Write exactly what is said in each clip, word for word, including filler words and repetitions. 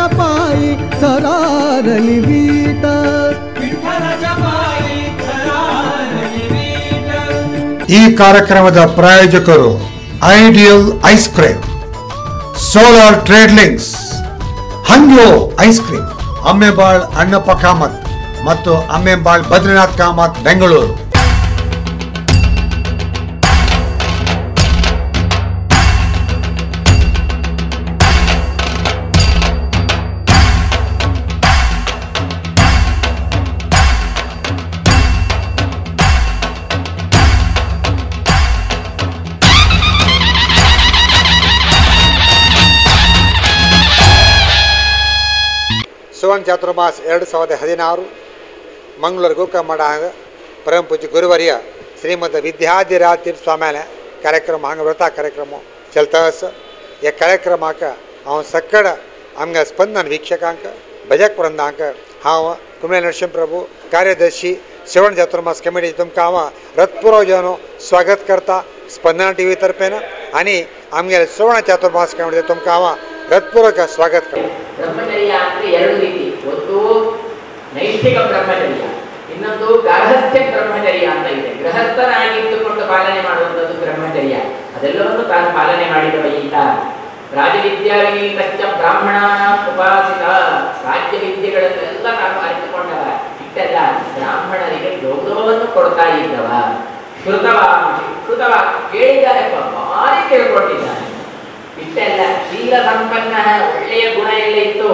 विठ्ठलाच्या पायी सरारली वीट, विठ्ठलाच्या पायी सरारली वीट। ई कार्यक्रमद प्रायोजकरु ideal ice cream, solar trade links, Hangyo ice cream, Ammembal Annappa Kamath ಮತ್ತು ಅಮ್ಮೆಬಾಳ್ ಬದ್ರಿನಾಥ್ ಕಾಮತ್, ಬೆಂಗಳೂರು. ಸುವರ್ಣ ಚಾತುರ್ಮಾಸ ಎರಡು ಸಾವಿರದ ಹದಿನಾರು ಮಂಗಳೂರು ಗೋಕಮಡ ಪರಮ ಪೂಜ್ಯ ಗುರುವರ್ಯ ಶ್ರೀಮದ ವಿದ್ಯಾಧಿರಾಜ ಸ್ವಾಮಿನ ಕಾರ್ಯಕ್ರಮ ಹಂಗೆ ವ್ರತ ಕಾರ್ಯಕ್ರಮ ಚಲ್ತಸ್. ಈ ಕಾರ್ಯಕ್ರಮಕ್ಕೆ ಹಾಂ ಸಕ್ಕಡ ಹಂಗೆ ಸ್ಪಂದನ ವೀಕ್ಷಕಾಂಕ ಭಜಕ್ ವೃಂದಾಂಕ ಹಾವ ಕುಮಳೆ ನರಸಿಂಹಪ್ರಭು ಕಾರ್ಯದರ್ಶಿ ಸುವರ್ಣ ಚಾತುರ್ಮಾಸ ಕಮಿಟಿ ತುಮಕ ಹಾವ ಹೃತ್ಪೂರ್ವಜನು ಸ್ವಾಗತ करता ಸ್ಪಂದನ ಟಿವಿ ತರ್ಫೇನ आणि ಆಮ್ಗೆ ಸುವರ್ಣ ಚಾತುರ್ಮಾಸ ಕಮಿಟಿ ತುಮಕ ಹಾವ ಹೃತ್ಪೂರ್ವಕ ಸ್ವಾಗತ ಬ್ರಹ್ಮಚರ್ಯ ಅಂದರೆ ಎರಡು ರೀತಿ. ಒಂದು ನೈಷ್ಠಿಕ ಬ್ರಹ್ಮಚರ್ಯ, ಇನ್ನೊಂದು ಗೃಹಸ್ಥ್ಯ ಬ್ರಹ್ಮಚರ್ಯ ಅಂತ ಇದೆ. ಗೃಹಸ್ಥನಾಗಿದ್ದುಕೊಂಡು ಪಾಲನೆ ಮಾಡುವಂಥದ್ದು ಬ್ರಹ್ಮಚರ್ಯ. ಅದೆಲ್ಲವನ್ನು ತಾನು ಪಾಲನೆ ಮಾಡಿದವ ಈತ. ರಾಜವಿದ್ಯಾಲಯೀತ ಬ್ರಾಹ್ಮಣಾನ ಉಪಾಸಿತ, ರಾಜ್ಯ ವಿದ್ಯೆಗಳನ್ನೆಲ್ಲ ತಾನು ಅರಿತುಕೊಂಡವ. ಇಟ್ಟೆಲ್ಲ ಬ್ರಾಹ್ಮಣರಿಗೆ ಗೌರವವನ್ನು ಕೊಡ್ತಾ ಇದ್ದವ. ಕೃತವಾ ಕೃತವಾ ಕೇಳಿದ್ದಾರೆ, ಭಾರಿ ಕೇಳ್ಕೊಟ್ಟಿದ್ದಾನೆ. ಇಷ್ಟೆಲ್ಲ ಶೀಲ ಸಂಪನ್ನ ಒಳ್ಳೆಯ ಗುಣ ಎಲ್ಲ ಇತ್ತು.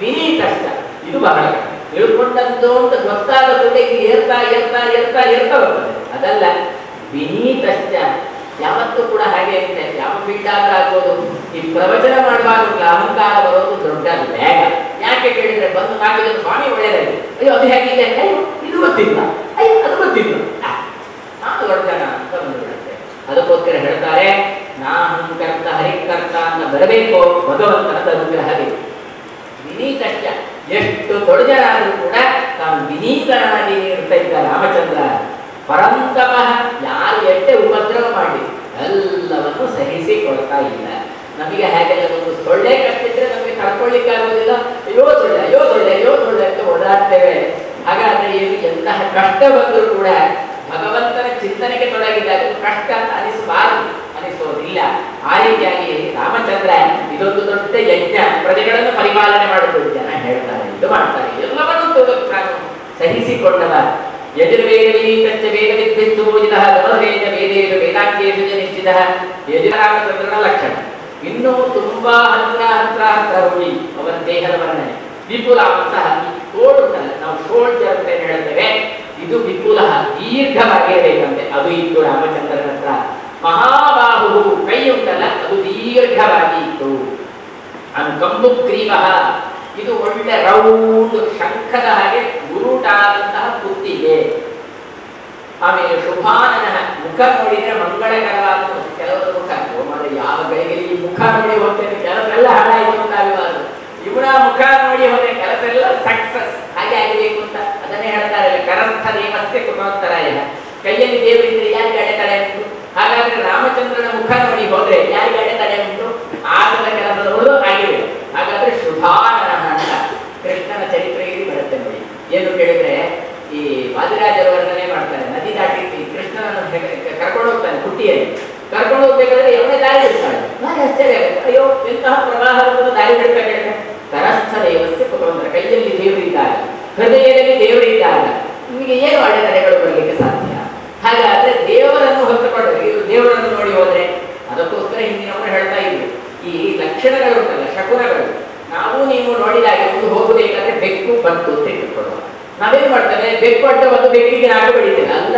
ವಿನೀತ ಅಷ್ಟ ಇದು ಬಹಳ ತಿಳ್ಕೊಂಡಂತೂ ಅಂತ ಗೊತ್ತಾದ ಜೊತೆಗೆ ಏರ್ತಾ ಏರ್ತಾ ಏರ್ತಾ ಏರ್ತಾ ಬರ್ತದೆ. ಅದಲ್ಲ ವಿನೀತ ಅಷ್ಟ ಯಾವತ್ತೂ ಕೂಡ ಹಾಗೆ ಇರುತ್ತೆ. ಯಾವ ಫೀಲ್ಡ್ ಆದ್ರೆ ಆಗ್ಬೋದು. ಈ ಪ್ರವಚನ ಮಾಡುವಾಗ ಅಹಂಕಾರ ಬರೋದು ದೊಡ್ಡ ನ್ಯಾಯ. ಯಾಕೆ ಕೇಳಿದ್ರೆ ಬಂದು ಕಾಗದ ಸ್ವಾಮಿ ಒಳ್ಳೆಯದಾಗಿ ಅಯ್ಯೋ ಅದು ಹೇಗಿದೆ, ಅಯ್ಯೋ ಇದು ಗೊತ್ತಿಲ್ಲ, ಅಯ್ಯೋ ಅದು ಗೊತ್ತಿಲ್ಲ, ನಾನು ದೊಡ್ಡ ಜನ ಅಂತ ಬಂದ್ಬಿಡುತ್ತೆ. ಅದಕ್ಕೋಸ್ಕರ ಹೇಳ್ತಾರೆ ನಾಹಂ ಕರ್ತ ಹರಿಕರ್ತ ಅಂತ ಬರಬೇಕು ಭಗವಂತನ ಅನುಗ್ರಹವೇ. ವಿನೀತಶ್ಚ ಎಷ್ಟು ದೊಡ್ಡ ಜನ ಆದರೂ ಕೂಡ ತಾನು ವಿನೀತನಾಗಿ ಇರ್ತಾ ಇದ್ದ ರಾಮಚಂದ್ರ. ಪರಂತಪಃ ಯಾರು ಎಷ್ಟೇ ಉಪದ್ರವ ಮಾಡಿ ಎಲ್ಲವನ್ನು ಸಹಿಸಿಕೊಳ್ತಾ ಇಲ್ಲ. ನಮಗೆ ಹಾಗೆಲ್ಲ ಒಂದು ಸೊಳ್ಳೆ ಕಟ್ಟಿದ್ರೆ ನಮಗೆ ತಡ್ಕೊಳ್ಳಿಕ್ಕೆ ಆಗೋದಿಲ್ಲ. ಅಯ್ಯೋ ಸೊಳ್ಳೆ ಅಯ್ಯೋ ಸೊಳ್ಳೆ ಅಯ್ಯೋ ಸೊಳ್ಳೆ ಅಂತ ಓಡಾಡ್ತೇವೆ. ಹಾಗಾದ್ರೆ ಏನು ಎಂತಹ ಕಷ್ಟ ಬಂದರೂ ಕೂಡ ಭಗವಂತನ ಚಿಂತನೆಗೆ ತೊಡಗಿದಾಗ ಕಷ್ಟ ಅಂತ ಅನಿಸಬಾರದು, ಅನಿಸೋದಿಲ್ಲ. ಆ ರೀತಿಯಾಗಿ ರಾಮಚಂದ್ರ ಇದೊಂದು ದೊಡ್ಡ ಯಜ್ಞ, ಪ್ರಜೆಗಳನ್ನು ಪರಿಪಾಲನೆ ಮಾಡುವುದು. ಜನ ಹೇಳ್ತಾರೆ ಇದು ಮಾಡ್ತಾರೆ, ಎಲ್ಲವನ್ನೂ ತಾನು ಸಹಿಸಿಕೊಂಡವ. ಯಜುರ್ವೇದವೀತಶ್ಚ ವೇದವಿದ್ಭಿಸ್ತು ಪೂಜಿತಃ ಗಮನವೇದ ವೇದೇಷು ವೇದಾಂಗೇಷು ಚ ನಿಶ್ಚಿತಃ ಯಜುರಾಮಚಂದ್ರನ ಲಕ್ಷಣ. ಇನ್ನೂ ತುಂಬಾ ಹತ್ರ ಹತ್ರ ಹತ್ರ ಹೋಗಿ ಅವನ ದೇಹದ ವರ್ಣನೆ ವಿಪುಲ ಸಹ ತೋಳು ಅಂತಲ್ಲ, ನಾವು ಶೋಳ್ಜರ್ ಅಂತ ಹೇಳುತ್ತೇವೆ. ಇದು ವಿಪುಲ ದೀರ್ಘವಾಗಿ ಇರಬೇಕಂತೆ. ಅದು ಇತ್ತು ರಾಮಚಂದ್ರನ ಹತ್ರ. ಮಹಾಬಾಹು ಕೈ ಉಂಟಲ್ಲ ಅದು ದೀರ್ಘವಾಗಿ ಇತ್ತು. ಅನ್ ಕಂಬು ಕ್ರೀವ ಇದು ಒಳ್ಳೆ ರೌಂಡ್ ಶಂಖದ ಹಾಗೆ ಗುರುಟಾದಂತಹ ಕುತ್ತಿಗೆ. ಆಮೇಲೆ ಶುಭಾನನ ಮುಖ ನೋಡಿದ್ರೆ ಮಂಗಳಕರವಾದ ಕೆಲವರು ಮುಖ ಹೋದರೆ ಯಾವ ಬೆಳಗ್ಗೆ ಮುಖ ನೋಡಿ ಹೋಗ್ತೇನೆ ಕೆಲವರೆಲ್ಲ ಹಾಳಾಯಿತು ಅಂತ ಆಗಬಾರದು. ಇವರ ಮುಖ ನೋಡಿ ಹೋದರೆ ಕೆಲಸ ಎಲ್ಲ ಸಕ್ಸಸ್ ಹಾಗೆ ಆಗಬೇಕು ಅಂತ ಅದನ್ನೇ ಹೇಳ್ತಾರೆ. ಕರಸ್ಥ ದೇವಸ್ಥೆ ಕುಮಾರ ಕೈಯಲ್ಲಿ ದೇವರಿದ್ರೆ ಯಾರಿಗೆ ಅಡೆತಡೆ ಉಂಟು? ಹಾಗಾದ್ರೆ ರಾಮಚಂದ್ರನ ಮುಖ ನೋಡಿ ಹೋದ್ರೆ ಯಾರಿಗೆ ಅಡೆತಡೆ ಉಂಟು? ಆಗದ ಕೆಲಸದವರು ಆಗಿವೆ. ಹಾಗಾದ್ರೆ ಶುಭಾನನ ಅಂತ ಕೃಷ್ಣನ ಚರಿತ್ರೆಯಲ್ಲಿ ಬರುತ್ತೆ ನೋಡಿ. ಏನು ಕೇಳಿದ್ರೆ ಈ ವಾದಿರಾಜರು ವರ್ಣನೆ ಮಾಡ್ತಾರೆ. ನದಿ ದಾಟಿ ಕೃಷ್ಣನನ್ನು ಕರ್ಕೊಂಡು ಹೋಗ್ತಾನೆ ಹುಟ್ಟಿಯಲ್ಲಿ. ಕರ್ಕೊಂಡು ಹೋಗ್ಬೇಕಾದ್ರೆ ಎವನೇ ದಾರಿ ಬಿಡ್ತಾಳೆ. ನಾನು ಆಶ್ಚರ್ಯ ಆಗುತ್ತೆ, ಅಯ್ಯೋ ಎಂತಹ ಪ್ರವಾಹವನ್ನು ದಾರಿ ಬಿಡ್ಬೇಕಾದ್ರೆ ಕರಸ್ಥ ದೇವಸ್ಥೆ ಕುಮಾರ ಕೈಯಲ್ಲಿ ದೇವರಿದ್ದಾಗ ಹೃದಯದಲ್ಲಿ ದೇವರಿದ್ದಾಗ ನಿಮಗೆ ಏನು ಅಡೆತಡೆಗಳು ಬರಲಿಕ್ಕೆ ಸಾಧ್ಯ? ಹಾಗಾದ್ರೆ ದೇವರನ್ನು ಹೊತ್ತುಕೊಂಡ್ರೆ ಇದು ದೇವರನ್ನು ನೋಡಿ ಹೋದ್ರೆ. ಅದಕ್ಕೋಸ್ಕರ ಹಿಂದಿನವರು ಹೇಳ್ತಾ ಇದ್ರು ಈ ಲಕ್ಷಣಗಳು ಉಂಟಲ್ಲ ಶಕುನಗಳು, ನಾವು ನೀವು ನೋಡಿದಾಗ ಒಂದು ಹೋಗಬೇಕಾದ್ರೆ ಬೆಕ್ಕು ಬಂತು ಅಂತ ಇಟ್ಟುಕೊಳ್ಳುವ. ನಾವೇನು ಮಾಡ್ತೇವೆ? ಬೆಕ್ಕು ಅಡ್ಡ ಬಂದು ಬೆಕ್ಕಿಗೆ ನಾಟು ಬೆಳಿತೇವೆ. ಅಲ್ಲ,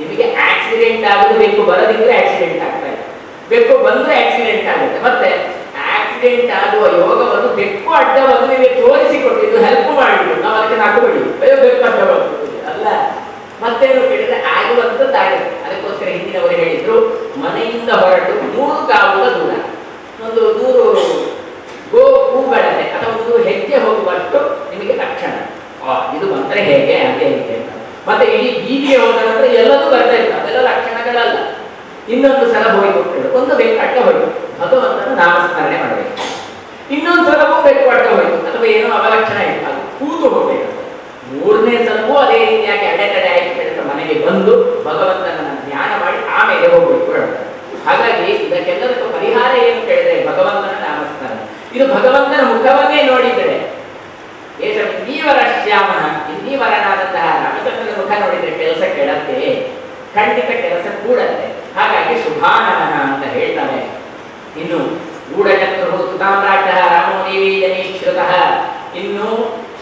ನಿಮಗೆ ಆಕ್ಸಿಡೆಂಟ್ ಆಗೋದು ಬೆಕ್ಕು ಬರದಿದ್ರೆ ಆಕ್ಸಿಡೆಂಟ್ ಆಗ್ತಾ ಇದೆ, ಬೆಕ್ಕು ಬಂದ್ರೆ ಆಕ್ಸಿಡೆಂಟ್ ಆಗುತ್ತೆ. ಮತ್ತೆ ಆಕ್ಸಿಡೆಂಟ್ ಆಗುವ ಯೋಗವನ್ನು ಬೆಕ್ಕು ಅಡ್ಡ ಬಂದು ನಿಮಗೆ ತೋರಿಸಿಕೊಟ್ಟಿದ್ದು, ಹೆಲ್ಪ್ ಮಾಡಿದ್ರು, ನಾವು ಅದಕ್ಕೆ ನಾಟು ಬೆಳಿ ಅಯ್ಯೋ ಬೆಕ್ಕು ಅಡ್ಡ ಬಂದು ಅಲ್ಲ. ಮತ್ತೇನು ಕೇಳಿದ್ರೆ ಆಗುವಂಥದ್ದು ಆಗುತ್ತೆ. ಅದಕ್ಕೋಸ್ಕರ ಹಿಂದಿನವರು ಹೇಳಿದ್ರು ಮನೆಯಿಂದ ಹೊರಟು ಮೂರು ಕಾವುಗಳ ದೂರ ಒಂದು ನೂರು ಗೋ ಹೂಗಳನ್ನೇ ಅಥವಾ ಒಂದು ಹೆಜ್ಜೆ ಹೋಗುವಷ್ಟು ನಿಮಗೆ ಲಕ್ಷಣ ಇದು ಬಂದರೆ ಹೇಗೆ ಹಾಗೆ ಹೇಗೆ ಅಂತ. ಮತ್ತೆ ಇಡೀ ಬೀದಿಗೆ ಹೋದ್ರೆ ಎಲ್ಲದೂ ಬರ್ತಾ ಇತ್ತು, ಅದೆಲ್ಲ ಲಕ್ಷಣಗಳಲ್ಲ. ಇನ್ನೊಂದು ಸಲ ಹೋಗಿ ಕೊಟ್ಟು ಒಂದು ಬೆಕ್ಕು ಅಡ್ಡ ಹೊರಟು ಭಗವಂತನ ನಾಮಸ್ಮರಣೆ ಮಾಡಬೇಕು. ಇನ್ನೊಂದು ಸಲ ಬೆಕ್ಕು ಅಡ್ಡ ಹಾಗಾಗಿ ಇದಕ್ಕೆಲ್ಲದಕ್ಕೂ ಪರಿಹಾರ ಏನು ಕೇಳಿದರೆ ಭಗವಂತನ ನಾಮಸ್ಮರಣ. ಇದು ಭಗವಂತನ ಮುಖವನ್ನೇ ನೋಡಿದರೆ ಏಷ ಇನ್ನೀವರ ಶ್ಯಾಮ ಇನ್ನೀವರನಾದಂತಹ ರಾಮಚಂದ್ರನ ಮುಖ ನೋಡಿದರೆ ಕೆಲಸ ಕೇಳತ್ತೆ, ಖಂಡಿತ ಕೆಲಸ ಕೂಡತ್ತೆ. ಹಾಗಾಗಿ ಶುಭಾನನ ಅಂತ ಹೇಳ್ತಾರೆ. ಇನ್ನು ಗೂಢಚಕ್ರು ಸುತಾಮ್ರಾಟ ರಾಮೋದೇವಿ ಜನೇಶ್ವರ, ಇನ್ನು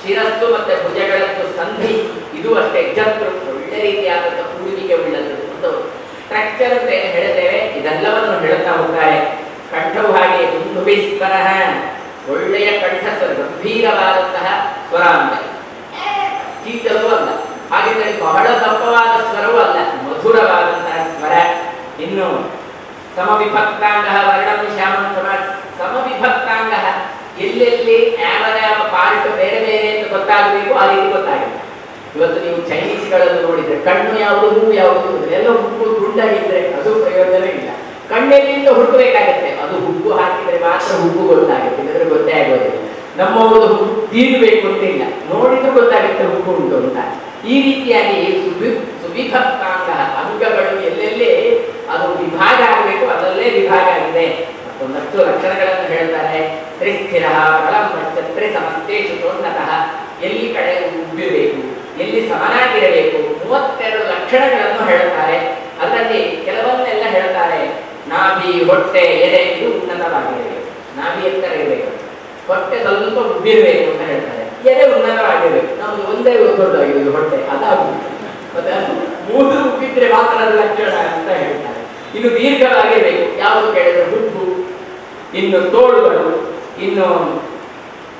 ಶಿರಸ್ಸು ಮತ್ತೆ ಭುಜಗಳದ್ದು ಸಂಧಿ, ಇದು ಅಷ್ಟೇ ಚಕ್ರು ಒಳ್ಳೆ ರೀತಿಯಾದಂತಹ ಕೂಡಿಗೆ ಉಳ್ಳದ್ದು ಒಂದು ಸ್ಟ್ರಕ್ಚರ್ ಅಂತ ಏನು ಹೇಳ್ತೇವೆ, ಇದೆಲ್ಲವನ್ನು ಹೇಳುತ್ತಾ ಹೋಗ್ತಾರೆ. ಕಂಠವು ಹಾಗೆ ದುಂದುಬಿ ಸ್ವರ, ಒಳ್ಳೆಯ ಕಂಠ ಸ್ವರ, ಗಂಭೀರವಾದಂತಹ ಸ್ವರ ಅಂತ, ಚೀತಲೂ ಅಲ್ಲ, ಹಾಗಿದ್ದರೆ ಬಹಳ ದಪ್ಪವಾದ ಸ್ವರವೂ ಅಲ್ಲ, ಮಧುರವಾದಂತಹ ಸ್ವರ. ಇನ್ನು ಸಮವಿಭಕ್ತಾಂಗ ವರ್ಣಂ ಶ್ಯಾಮಂ ಸಮಾಸ್, ಸಮವಿಭಕ್ತಾಂಗ ಎಲ್ಲೆಲ್ಲಿ ಯಾವ ಯಾವ ಪಾರ್ಟ್ ಬೇರೆ ಬೇರೆ ಅಂತ ಗೊತ್ತಾಗಬೇಕು ಆ ರೀತಿ ಗೊತ್ತಾಗಿದೆ. ಇವತ್ತು ನೀವು ಚೈನೀಸ್ಗಳನ್ನು ನೋಡಿದ್ರೆ ಕಣ್ಣು ಯಾವುದು ಹೂವು ಯಾವುದು ಎಲ್ಲ ಹುಬ್ಬು ದುಂಡಾಗಿದ್ರೆ ಅದು ಪ್ರಯೋಜನವೇ ಇಲ್ಲ. ಕಣ್ಣೆಲ್ಲಿಂದ ಹುಡುಕಬೇಕಾಗತ್ತೆ, ಅದು ಹುಬ್ಬು ಹಾಕಿದ್ರೆ ಮಾತ್ರ ಹುಬ್ಬು ಗೊತ್ತಾಗುತ್ತೆ, ಇದ್ರೆ ಗೊತ್ತೇ ಆಗೋದಿಲ್ಲ. ನಮ್ಮವರು ಹುಬ್ಬು ತೀರ್ಬೇಕು ಅಂತ ಇಲ್ಲ, ನೋಡಿದ್ರೆ ಗೊತ್ತಾಗುತ್ತೆ ಹುಬ್ಬು ಉಂಟು ಅಂತ. ಈ ರೀತಿಯಾಗಿ ಸುವಿ ಸುವಿಭಕ್ತಾಂಗ ಅಂಗಗಳು ಎಲ್ಲೆಲ್ಲಿ ಅದು ವಿಭಾಗ ಆಗಬೇಕು ಅದರಲ್ಲೇ ವಿಭಾಗ ಆಗಿದೆ. ಮತ್ತೊಂದಷ್ಟು ಲಕ್ಷಣಗಳನ್ನು ಹೇಳ್ತಾರೆ. ತ್ರಿಸ್ಥಿರ ಪ್ರಳಂಬಿ ಸಮಸ್ತೇಶು ತೋನ್ನತಃ, ಎಲ್ಲಿ ಕಡೆ ಉಬ್ಬಿರಬೇಕು, ಎಲ್ಲಿ ಸಮನಾಗಿರಬೇಕು, ಮೂವತ್ತೆರಡು ಲಕ್ಷಣಗಳನ್ನು ಹೇಳುತ್ತಾರೆ. ಅದರಲ್ಲಿ ಕೆಲವನ್ನೆಲ್ಲ ಹೇಳ್ತಾರೆ. ನಾಭಿ, ಹೊಟ್ಟೆ, ಎದೆ ಇದು ಉನ್ನತವಾಗಿರಬೇಕು, ನಾಭಿ ಎತ್ತರ ಇರಬೇಕು, ಹೊಟ್ಟೆ ಸ್ವಲ್ಪ ಉಬ್ಬಿರಬೇಕು ಅಂತ ಹೇಳ್ತಾರೆ. ಎದೆ ಉನ್ನತವಾಗಿರಬೇಕು, ನಮ್ಗೆ ಒಂದೇ ದೊಡ್ಡದಾಗಿರೋದು ಹೊಟ್ಟೆ, ಅದಾಗುತ್ತೆ ಮತ್ತೆ ಮೂರು ಉಬ್ಬಿದ್ರೆ ಮಾತ್ರ ಅದು ಲಕ್ಷಣ ಅಂತ ಹೇಳ್ತಾರೆ. ಇನ್ನು ದೀರ್ಘವಾಗಿರಬೇಕು, ಯಾವುದು ಕೇಳಿದ್ರೆ ಹುಬ್ಬು, ಇನ್ನು ತೋಳುಗಳು, ಇನ್ನು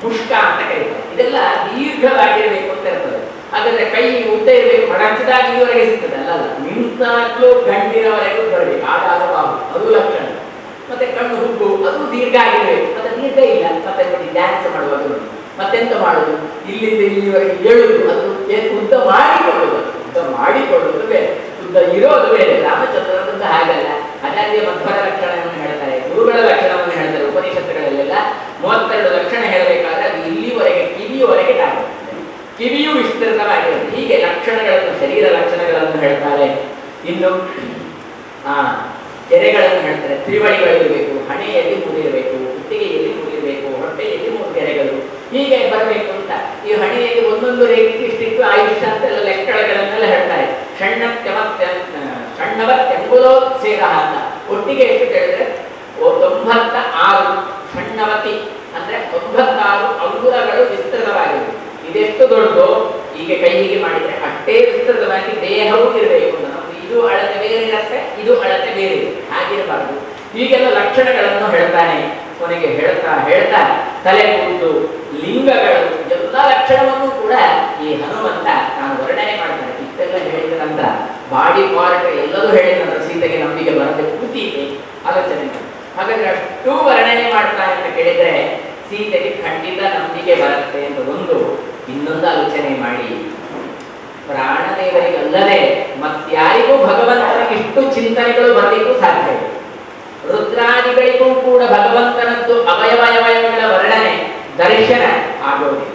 ಪುಷ್ಟ ಅಂತ ಕರೀತಾರೆ, ಇದೆಲ್ಲ ದೀರ್ಘವಾಗಿರಬೇಕು ಅಂತ ಇರ್ತದೆ. ಹಾಗಾದ್ರೆ ಕೈ ಉದ್ದ ಇರಬೇಕು, ಮಡಚಿದಾಗಿವರೆಗೆ ಸಿಗ್ತದೆ, ಅಲ್ಲ ಅಲ್ಲ ನಿಂತಾಗ್ಲೂ ಗಂಡಿನವರೆಗೂ ಬರಬೇಕು, ಆಡಾದ ಬಾಬು ಅದು ಲಕ್ಷಣ. ಮತ್ತೆ ಕಣ್ಣು ಹುಬ್ಬು ಅದು ದೀರ್ಘ ಆಗಿರಬೇಕು, ಮತ್ತೆ ದೀರ್ಘ ಇಲ್ಲ, ಮತ್ತೆ ಡ್ಯಾನ್ಸ್ ಮಾಡುವುದು, ಮತ್ತೆಂತ ಮಾಡುದು, ಇಲ್ಲಿಂದ ಇಲ್ಲಿವರೆಗೆ ಏಳುದು, ಅದು ಉದ್ದ ಮಾಡಿಕೊಳ್ಳುವುದು, ಉದ್ದ ಮಾಡಿಕೊಳ್ಳುವುದು ಬೇರೆ, ಉದ್ದ ಇರೋದು ಬೇರೆ. ರಾಮಚಂದ್ರನದ್ದು ಹಾಗಲ್ಲ. ಆಚಾರ್ಯ ಮಧ್ವರ ಲಕ್ಷಣವನ್ನು ಹೇಳ್ತಾರೆ, ಗುರುಗಳ ಲಕ್ಷಣವನ್ನು ಹೇಳ್ತಾರೆ. ಉಪನಿಷತ್ತುಗಳಲ್ಲೆಲ್ಲ ಮೂವತ್ತೆರಡು ಲಕ್ಷಣ ಹೇಳಬೇಕಾದ್ರೆ ಅದು ಇಲ್ಲಿವರೆಗೆ ಕಿವಿಯವರೆಗೆ ಆಗುತ್ತೆ, ಕಿವಿಯು ವಿಸ್ತೃತವಾಗಿರುತ್ತೆ. ಹೀಗೆ ಲಕ್ಷಣಗಳನ್ನು, ಶರೀರ ಲಕ್ಷಣಗಳನ್ನು ಹೇಳ್ತಾರೆ. ಇನ್ನು ಆ ಗೆರೆಗಳನ್ನು ಹೇಳ್ತಾರೆ. ತ್ರಿವಳಿಗಳಿರಬೇಕು, ಹಣೆಯಲ್ಲಿ ಮೂಡಿರಬೇಕು, ಕುತ್ತಿಗೆಯಲ್ಲಿ ಮೂಡಿರಬೇಕು, ಹೊಟ್ಟೆಯಲ್ಲಿ ಮೂರು ಗೆರೆಗಳು, ಹೀಗೆ ಬರಬೇಕು ಅಂತ. ಈ ಹಣೆಯಲ್ಲಿ ಒಂದೊಂದು ರೇಖೆ ಇಷ್ಟಿಟ್ಟು ಆಯುಷ್ ಅಂತೆಲ್ಲ ಲೆಕ್ಕಗಳನ್ನೆಲ್ಲ ಹೇಳ್ತಾರೆ. ಸಣ್ಣ ಸಣ್ಣವ ತೆಂಗುಲೋತ್ಸೇದ ಅಂತ ಒಟ್ಟಿಗೆ ಎಷ್ಟು ಕೇಳಿದ್ರೆ ತೊಂಬತ್ತ ಆರು ಸಣ್ಣವತಿ ಅಂದ್ರೆ ತೊಂಬತ್ತಾರು ಅಂಗುಲಗಳು ವಿಸ್ತೃತವಾಗಿವೆ. ಇದೆಷ್ಟು ದೊಡ್ಡದು, ಹೀಗೆ ಕೈ ಹೀಗೆ ಮಾಡಿದ್ರೆ ಅಷ್ಟೇ ವಿಸ್ತೃತವಾಗಿ ದೇಹವೂ ಇರಬೇಕು. ನಮ್ದು ಇದು ಅಳತೆ ಬೇರೆ ಇರುತ್ತೆ, ಇದು ಅಳತೆ ಬೇರೆ ಇರುತ್ತೆ, ಹಾಗಿರಬಾರ್ದು. ಹೀಗೆಲ್ಲ ಲಕ್ಷಣಗಳನ್ನು ಹೇಳ್ತಾನೆ. ಕೊನೆಗೆ ಹೇಳ್ತಾ ಹೇಳ್ತಾ ತಲೆ ಕೂದಲು, ಲಿಂಗಗಳು ಎಲ್ಲ ಲಕ್ಷಣವನ್ನು ಕೂಡ ಈ ಹನುಮಂತ ನಾನು ವರ್ಣನೆ ಮಾಡ್ತಾನೆ. ಇಷ್ಟೆಲ್ಲ ಹೇಳಿದ ನಂತರ ಬಾಡಿ ಪಾರ್ಟ್ ಎಲ್ಲರೂ ಹೇಳಿದ ನಂತರ ಸೀತೆಗೆ ನಂಬಿಕೆ ಬರದೆ ಕೂತಿದೆ ಆಲೋಚನೆ. ಹಾಗಾದ್ರೆ ಅಷ್ಟು ವರ್ಣನೆ ಮಾಡ್ತಾನೆ ಅಂತ ಕೇಳಿದ್ರೆ ಸೀತೆಗೆ ಖಂಡಿತ ನಂಬಿಕೆ ಬರುತ್ತೆ ಅಂತ ಒಂದು. ಇನ್ನೊಂದು ಆಲೋಚನೆ ಮಾಡಿ, ಪ್ರಾಣದೇವರಿಗಲ್ಲದೆ ಮತ್ತಾರಿಗೂ ಭಗವಂತನ ಇಷ್ಟು ಚಿಂತನೆಗಳು ಬರಲಿಕ್ಕೂ ಸಾಧ್ಯ ಇದೆ. ರುದ್ರಾದಿಗಳಿಗೂ ಕೂಡ ಭಗವಂತನದ್ದು ಅವಯವಯವಯಗಳ ವರ್ಣನೆ, ದರ್ಶನ ಆಗೋದಿಲ್ಲ.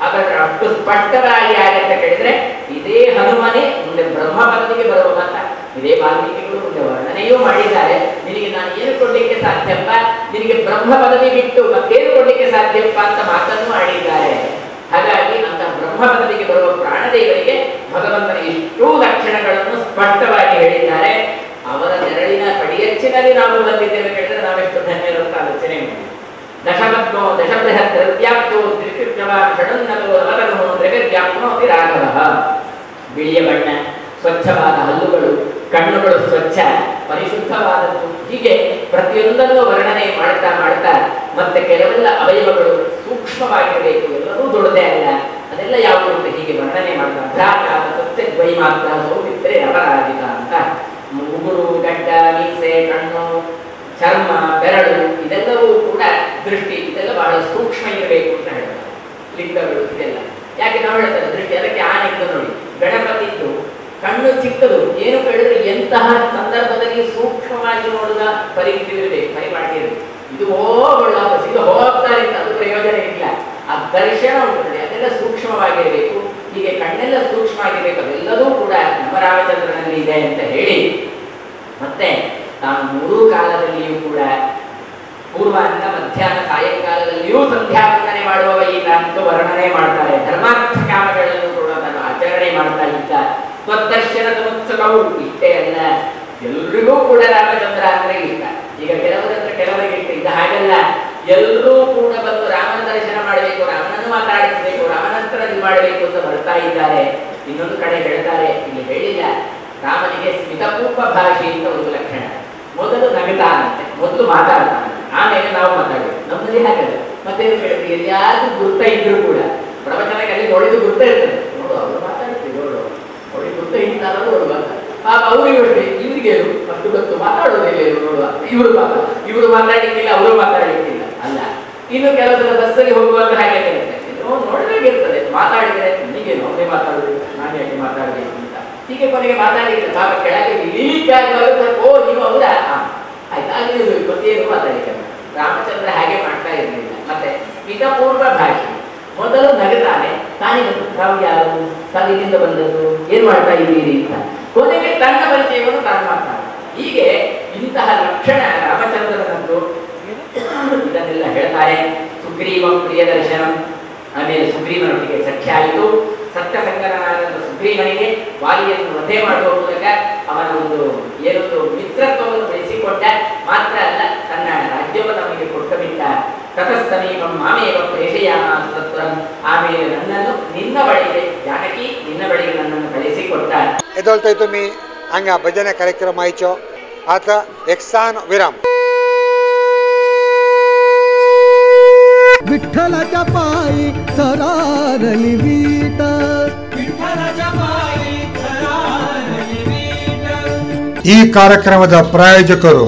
ಹಾಗಾದ್ರೆ ಅಷ್ಟು ಸ್ಪಷ್ಟವಾಗಿ ಆಗಂತ ಕೇಳಿದ್ರೆ ಇದೇ ಹನುಮನೆ ಮುಂದೆ ಬ್ರಹ್ಮಪದಿಗೆ ಬರುವಂತ ಇದೇ ವಾಲ್ಮೀಕಿಗಳು ಮುಂದೆ ವರ್ಣನೆಯೂ ಮಾಡಿದ್ದಾರೆ. ನಿನಗೆ ನಾನು ಏನು ಕೊಡ್ಲಿಕ್ಕೆ ಸಾಧ್ಯಪ್ಪ, ನಿನಗೆ ಬ್ರಹ್ಮ ಪದವಿ ಬಿಟ್ಟು ಮತ್ತೇನು ಕೊಡ್ಲಿಕ್ಕೆ ಸಾಧ್ಯಪ್ಪ ಅಂತ ಮಾತನ್ನು ಆಡಿದ್ದಾರೆ. ಹಾಗಾಗಿ ಅಂತ ಬ್ರಹ್ಮ ಪದವಿಗೆ ಬರುವ ಪ್ರಾಣದೇವರಿಗೆ ಭಗವಂತನ ಇಷ್ಟೂ ಲಕ್ಷಣಗಳನ್ನು ಸ್ಪಷ್ಟವಾಗಿ ಹೇಳಿದ್ದಾರೆ. ಅವರ ನೆರಳಿನ ಪಡಿಯಚ್ಚಿನಲ್ಲಿ ನಾವು ಬಂದಿದ್ದೇವೆ ಕೇಳಿದ್ರೆ ನಾವೆಷ್ಟು ಧನ್ಯರು ಅಂತ ಆಲೋಚನೆ ಮಾಡಿ. ದಶಪದ್ಮೋ ದಶಬೃಹತ್ ದ್ರವ್ಯಾಪ್ತೋ ತ್ರಿಕೃಷ್ಣವಾ ಷಡನ್ನೋ ನವರನೋ ದ್ರವ್ಯವ್ಯಾಪ್ತೋ ರಾಘವಃ. ಬಿಳಿಯ ಬಣ್ಣ, ಸ್ವಚ್ಛವಾದ ಹಲ್ಲುಗಳು, ಕಣ್ಣುಗಳು ಸ್ವಚ್ಛ ಪರಿಶುದ್ಧವಾದದ್ದು, ಹೀಗೆ ಪ್ರತಿಯೊಂದನ್ನು ವರ್ಣನೆ ಮಾಡ್ತಾ ಮಾಡ್ತಾ ಮತ್ತೆ ಕೆಲವೆಲ್ಲ ಅವಯವಗಳು ಸೂಕ್ಷ್ಮವಾಗಿರಬೇಕು, ಎಲ್ಲವೂ ದೊಡ್ಡದೇ ಅಲ್ಲ, ಅದೆಲ್ಲ ಯಾವುದು ಹೀಗೆ ವರ್ಣನೆ ಮಾಡ್ತಾ ಭ್ರಾತ ಸತ್ಯದ್ವೈ ಮಾತ್ರ ಸೌಮಿತ್ರೆ ಅವರಾಜಿತ ಅಂತ. ಉಗುರು, ಗಡ್ಡ, ಮೀಸೆ, ಕಣ್ಣು, ಚರ್ಮ, ಬೆರಳು ಇದೆಲ್ಲವೂ ಕೂಡ ದೃಷ್ಟಿ, ಇದೆಲ್ಲ ಬಹಳ ಸೂಕ್ಷ್ಮ ಇರಬೇಕು ಅಂತ ಹೇಳ್ತಾರೆ. ಲಿಂಗಗಳು ಇದೆಲ್ಲ ಯಾಕೆ ನಾವು ಹೇಳ್ತಾರೆ ದೃಷ್ಟಿ, ಅದಕ್ಕೆ ಆನೆಗಳು ನೋಡಿ ಗಣಪತಿದ್ದು ಕಣ್ಣು ಚಿಕ್ಕದು, ಏನು ಕೇಳಿದ್ರೆ ಎಂತಹ ಸಂದರ್ಭದಲ್ಲಿ ಸೂಕ್ಷ್ಮವಾಗಿ ನೋಡಿದ ಪರಿಸ್ಥಿತಿ ಪರಿಮಾಡಿರಬೇಕು. ಇದು ಹೋಗೋಣ ಇದು ಹೋಗ್ತಾರೆ ಅಂತ ಅದು ಪ್ರಯೋಜನ ಇಲ್ಲ. ಆ ದರ್ಶನ ಉಂಟು, ಅದೆಲ್ಲ ಸೂಕ್ಷ್ಮವಾಗಿರಬೇಕು. ಹೀಗೆ ಕಣ್ಣೆಲ್ಲ ಸೂಕ್ಷ್ಮ ಆಗಿರಬೇಕು, ಅದೆಲ್ಲದೂ ಕೂಡ ನಮ್ಮ ರಾಮಚಂದ್ರನಲ್ಲಿ ಇದೆ ಅಂತ ಹೇಳಿ ಮತ್ತೆ ನಾನು ಮೂರು ಕಾಲದಲ್ಲಿಯೂ ಕೂಡ ಪೂರ್ವಾನ್ನ ಮಧ್ಯಾಹ್ನ ಸಾಯಂಕಾಲದಲ್ಲಿಯೂ ಸಂಧ್ಯಾವಂದನೆ ಮಾಡುವವ ಇಲ್ಲ ಅಂತ ವರ್ಣನೆ ಮಾಡ್ತಾರೆ. ಧರ್ಮಾರ್ಥ ಕಾಮಗಳನ್ನು ಕೂಡ ನಾನು ಆಚರಣೆ ಮಾಡ್ತಾ ಇದ್ದ. ಸ್ವದರ್ಶನದ ಉತ್ಸವವು ಇಷ್ಟೇ ಅಲ್ಲ, ಎಲ್ರಿಗೂ ಕೂಡ ರಾಮಚಂದ್ರ ಅಂದ್ರೆ ಇಷ್ಟ. ಈಗ ಕೆಲವರತ್ರ ಕೆಲವರಿಗೆ ಇದ್ದ ಹಾಗೆಲ್ಲ ಎಲ್ಲರೂ ಕೂಡ ಬಂದು ರಾಮನ ದರ್ಶನ ಮಾಡಬೇಕು, ರಾಮನನ್ನು ಮಾತಾಡಿಸಬೇಕು, ರಾಮನಂತರ ಮಾಡಬೇಕು ಅಂತ ಬರ್ತಾ ಇದ್ದಾರೆ. ಇನ್ನೊಂದು ಕಡೆ ಹೇಳ್ತಾರೆ, ಇಲ್ಲಿ ಹೇಳಿಲ್ಲ, ರಾಮನಿಗೆ ಸ್ಮಿತಪೂಪ ಭಾಷೆ ಅಂತ ಒಂದು ಲಕ್ಷಣ. ಮೊದಲು ನಗಿತಾನಂತೆ, ಮೊದಲು ಮಾತಾಡ್ತಾನೆ, ಆಮೇಲೆ ನಾವು ಮಾತಾಡಬೇಕು. ನಮ್ಮಲ್ಲಿ ಹಾಗಲ್ಲ. ಮತ್ತೆ ಏನು ಹೇಳಿದ್ರು, ಎಲ್ಲಿಯಾದ್ರೂ ಗುರ್ತ ಇದ್ರು ಕೂಡ ಪ್ರವಚನಕ್ಕೆ ಅಲ್ಲಿ ನೋಡಿದ್ರು ಗುರ್ತ ಇರ್ತದೆ. ನೋಡು ಅವರು ಮಾತಾಡ್ತೀವಿ, ನೋಡು ನೋಡಿ ಗುರ್ತ ಇರ್ತಾರೋ ನೋಡುವ ಪಾಪ ಅವರು ಹೇಳ್ಬೇಕು, ಇವ್ರಿಗೇನು ಮತ್ತು ಗೊತ್ತು ಮಾತಾಡೋದಿಲ್ಲ, ನೋಡುವ ಇವರು ಪಾಪ ಇವರು ಮಾತಾಡಲಿಕ್ಕಿಲ್ಲ, ಅವರು ಮಾತಾಡಲಿಕ್ಕಿಲ್ಲ ಅಲ್ಲ. ಇನ್ನು ಕೆಲವೊಂದು ಬಸ್ಸಲ್ಲಿ ಹೋಗುವಾಗ ಹಾಗೆ ನೋಡ್ಬೇಕಿರ್ತದೆ, ಮಾತಾಡಿದ್ರೆ ನನಗೇನು ಅವನೇ ಮಾತಾಡೋದಿಲ್ಲ, ನಾನು ಯಾಕೆ ಮಾತಾಡಬೇಕು ಅಂತ ಹೀಗೆ ಕೊನೆಗೆ ಮಾತಾಡಿದ್ರೆ ಪಾಪ ಕೆಳಗೆ ಲೀಕ್ ಆಗುವಾಗ ಓ ನೀವು ಅವರ ಆಯ್ತು ಗೊತ್ತೇನು ಮಾತಾಡಿದ್ದಾರೆ. ರಾಮಚಂದ್ರ ಹಾಗೆ ಮಾಡ್ತಾ ಇರಲಿಲ್ಲ. ಮತ್ತೆ ಸ್ಮಿತಪೂರ್ವ ಭಾಷೆ, ಮೊದಲು ನಗತಾನೆ, ತಾನಿಗೆ ತಾವು ಯಾರು, ತಾವು ಇಲ್ಲಿಂದ ಬಂದದ್ದು, ಏನ್ ಮಾಡ್ತಾ ಇದ್ದೀರಿ ಅಂತ, ಕೊನೆಗೆ ತನ್ನ ಪರಿಚಯವನ್ನು ತಾನು ಮಾಡ್ತಾನೆ. ಹೀಗೆ ಇಂತಹ ಲಕ್ಷಣ ರಾಮಚಂದ್ರನದ್ದು. ಇದನ್ನೆಲ್ಲ ಹೇಳ್ತಾರೆ. ಸುಗ್ರೀವ ಪ್ರಿಯದರ್ಶನಂ, ಆಮೇಲೆ ಸುಗ್ರೀವನೊಟ್ಟಿಗೆ ಸಖ್ಯ ಆಯಿತು. ಸತ್ಯಸಂಗನಾದಂಥ ಸುಗ್ರೀವನಿಗೆ ವಾಲಿಯನ್ನು ವಧೆ ಮಾಡುವ ಮೂಲಕ ಅವನ ಒಂದು ಏನೊಂದು ಮಿತ್ರತ್ವವನ್ನು ಬೆಳೆಸಿಕೊಂಡ. ಮಾತ್ರ ಅಲ್ಲ, ತನ್ನ ರಾಜ್ಯವನ್ನು ಅವನಿಗೆ ಕೊಟ್ಟುಬಿಟ್ಟ. ತತಸ್ತನೀವಂ ಮಾಮೇವಂ ಪ್ರೇಷಯಾಮ ಸತ್ವರಂ, ಆಮೇಲೆ ನನ್ನನ್ನು ನಿನ್ನ ಬಳಿಗೆ ಜಾನಕಿ, ನಿನ್ನ ಬಳಿಗೆ ನನ್ನನ್ನು ಕಳಿಸಿಕೊಟ್ಟ. ಎದೊಳ್ತೈ ತುಮಿ ಹಂಗ ಭಜನೆ ಕಾರ್ಯಕ್ರಮ ಆಯ್ತು. ಆತ ಎಕ್ಸಾನ್ ವಿರಾಮ್ विठ्ठल जपाई सरारली वीट विठ्ठल जपाई सरारली वीट ಈ ಕಾರ್ಯಕ್ರಮದ ಪ್ರಾಯೋಜಕರು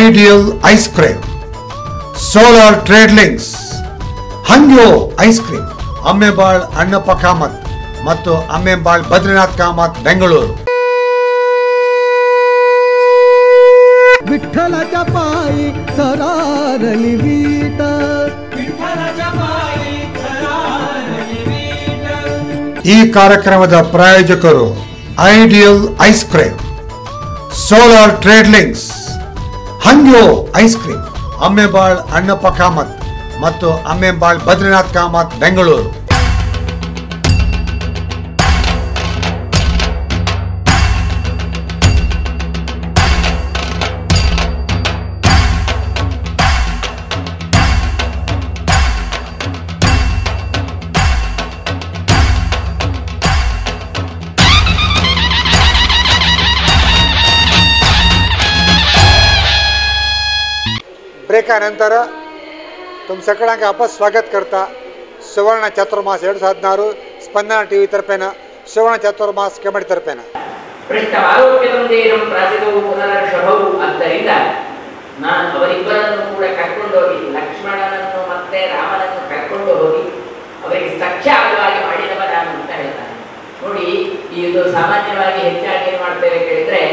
ideal ice cream, solar trade links, Hangyo ice cream, Ammembal Annappa Kamath ಮತ್ತು ಅಮ್ಮೆಬಾಳ್ ಬದ್ರಿನಾಥ್ ಕಾಮತ್, ಬೆಂಗಳೂರು. ವಿಠ್ಠಲ ಜಪಾಯಿ ಸರಾರಲಿ ವೀಟ. ಈ ಕಾರ್ಯಕ್ರಮದ ಪ್ರಾಯೋಜಕರು ideal ice cream, solar trade links, Hangyo ice cream, Ammembal Annappa Kamath ಮತ್ತು ಅಮ್ಮೆಬಾಳ್ ಬದ್ರಿನಾಥ್ ಕಾಮತ್, ಬೆಂಗಳೂರು. ನಂತರ ತುಮ್ ಸಕಳಾಂಗೆ ವಾಪಸ್ ಸ್ವಾಗತ ಕರ್ತಾ ಸುವರ್ಣ ಚಾತುರ್ಮಾಸ ಎರಡು ಸಾವಿರದ ಹದಿನಾರು ಸ್ಪಂದನ ಟಿವಿ ತರಪೇನ, ಸುವರ್ಣ ಚಾತುರ್ಮಾಸ ಕಮಿಟಿ ತರಪೇನ. ಆದ್ದರಿಂದ ನಾನು ಅವರಿಬ್ಬರನ್ನು ಕೂಡ ಕರ್ಕೊಂಡು ಹೋಗಿ, ಲಕ್ಷ್ಮಣನನ್ನು ಮತ್ತೆ ರಾಮನನ್ನು ಕರ್ಕೊಂಡು ಹೋಗಿ ಅವರಿಗೆ ಸಖ್ಯ ಆಗುವ ಹಾಗೆ ಮಾಡಿದವ ನಾನು ಅಂತ ಹೇಳ್ತಾನೆ. ನೋಡಿ, ಇದು ಸಾಮಾನ್ಯವಾಗಿ ಹೆಚ್ಚಾಗಿ ಏನ್ ಮಾಡ್ತೇವೆ ಕೇಳಿದ್ರೆ,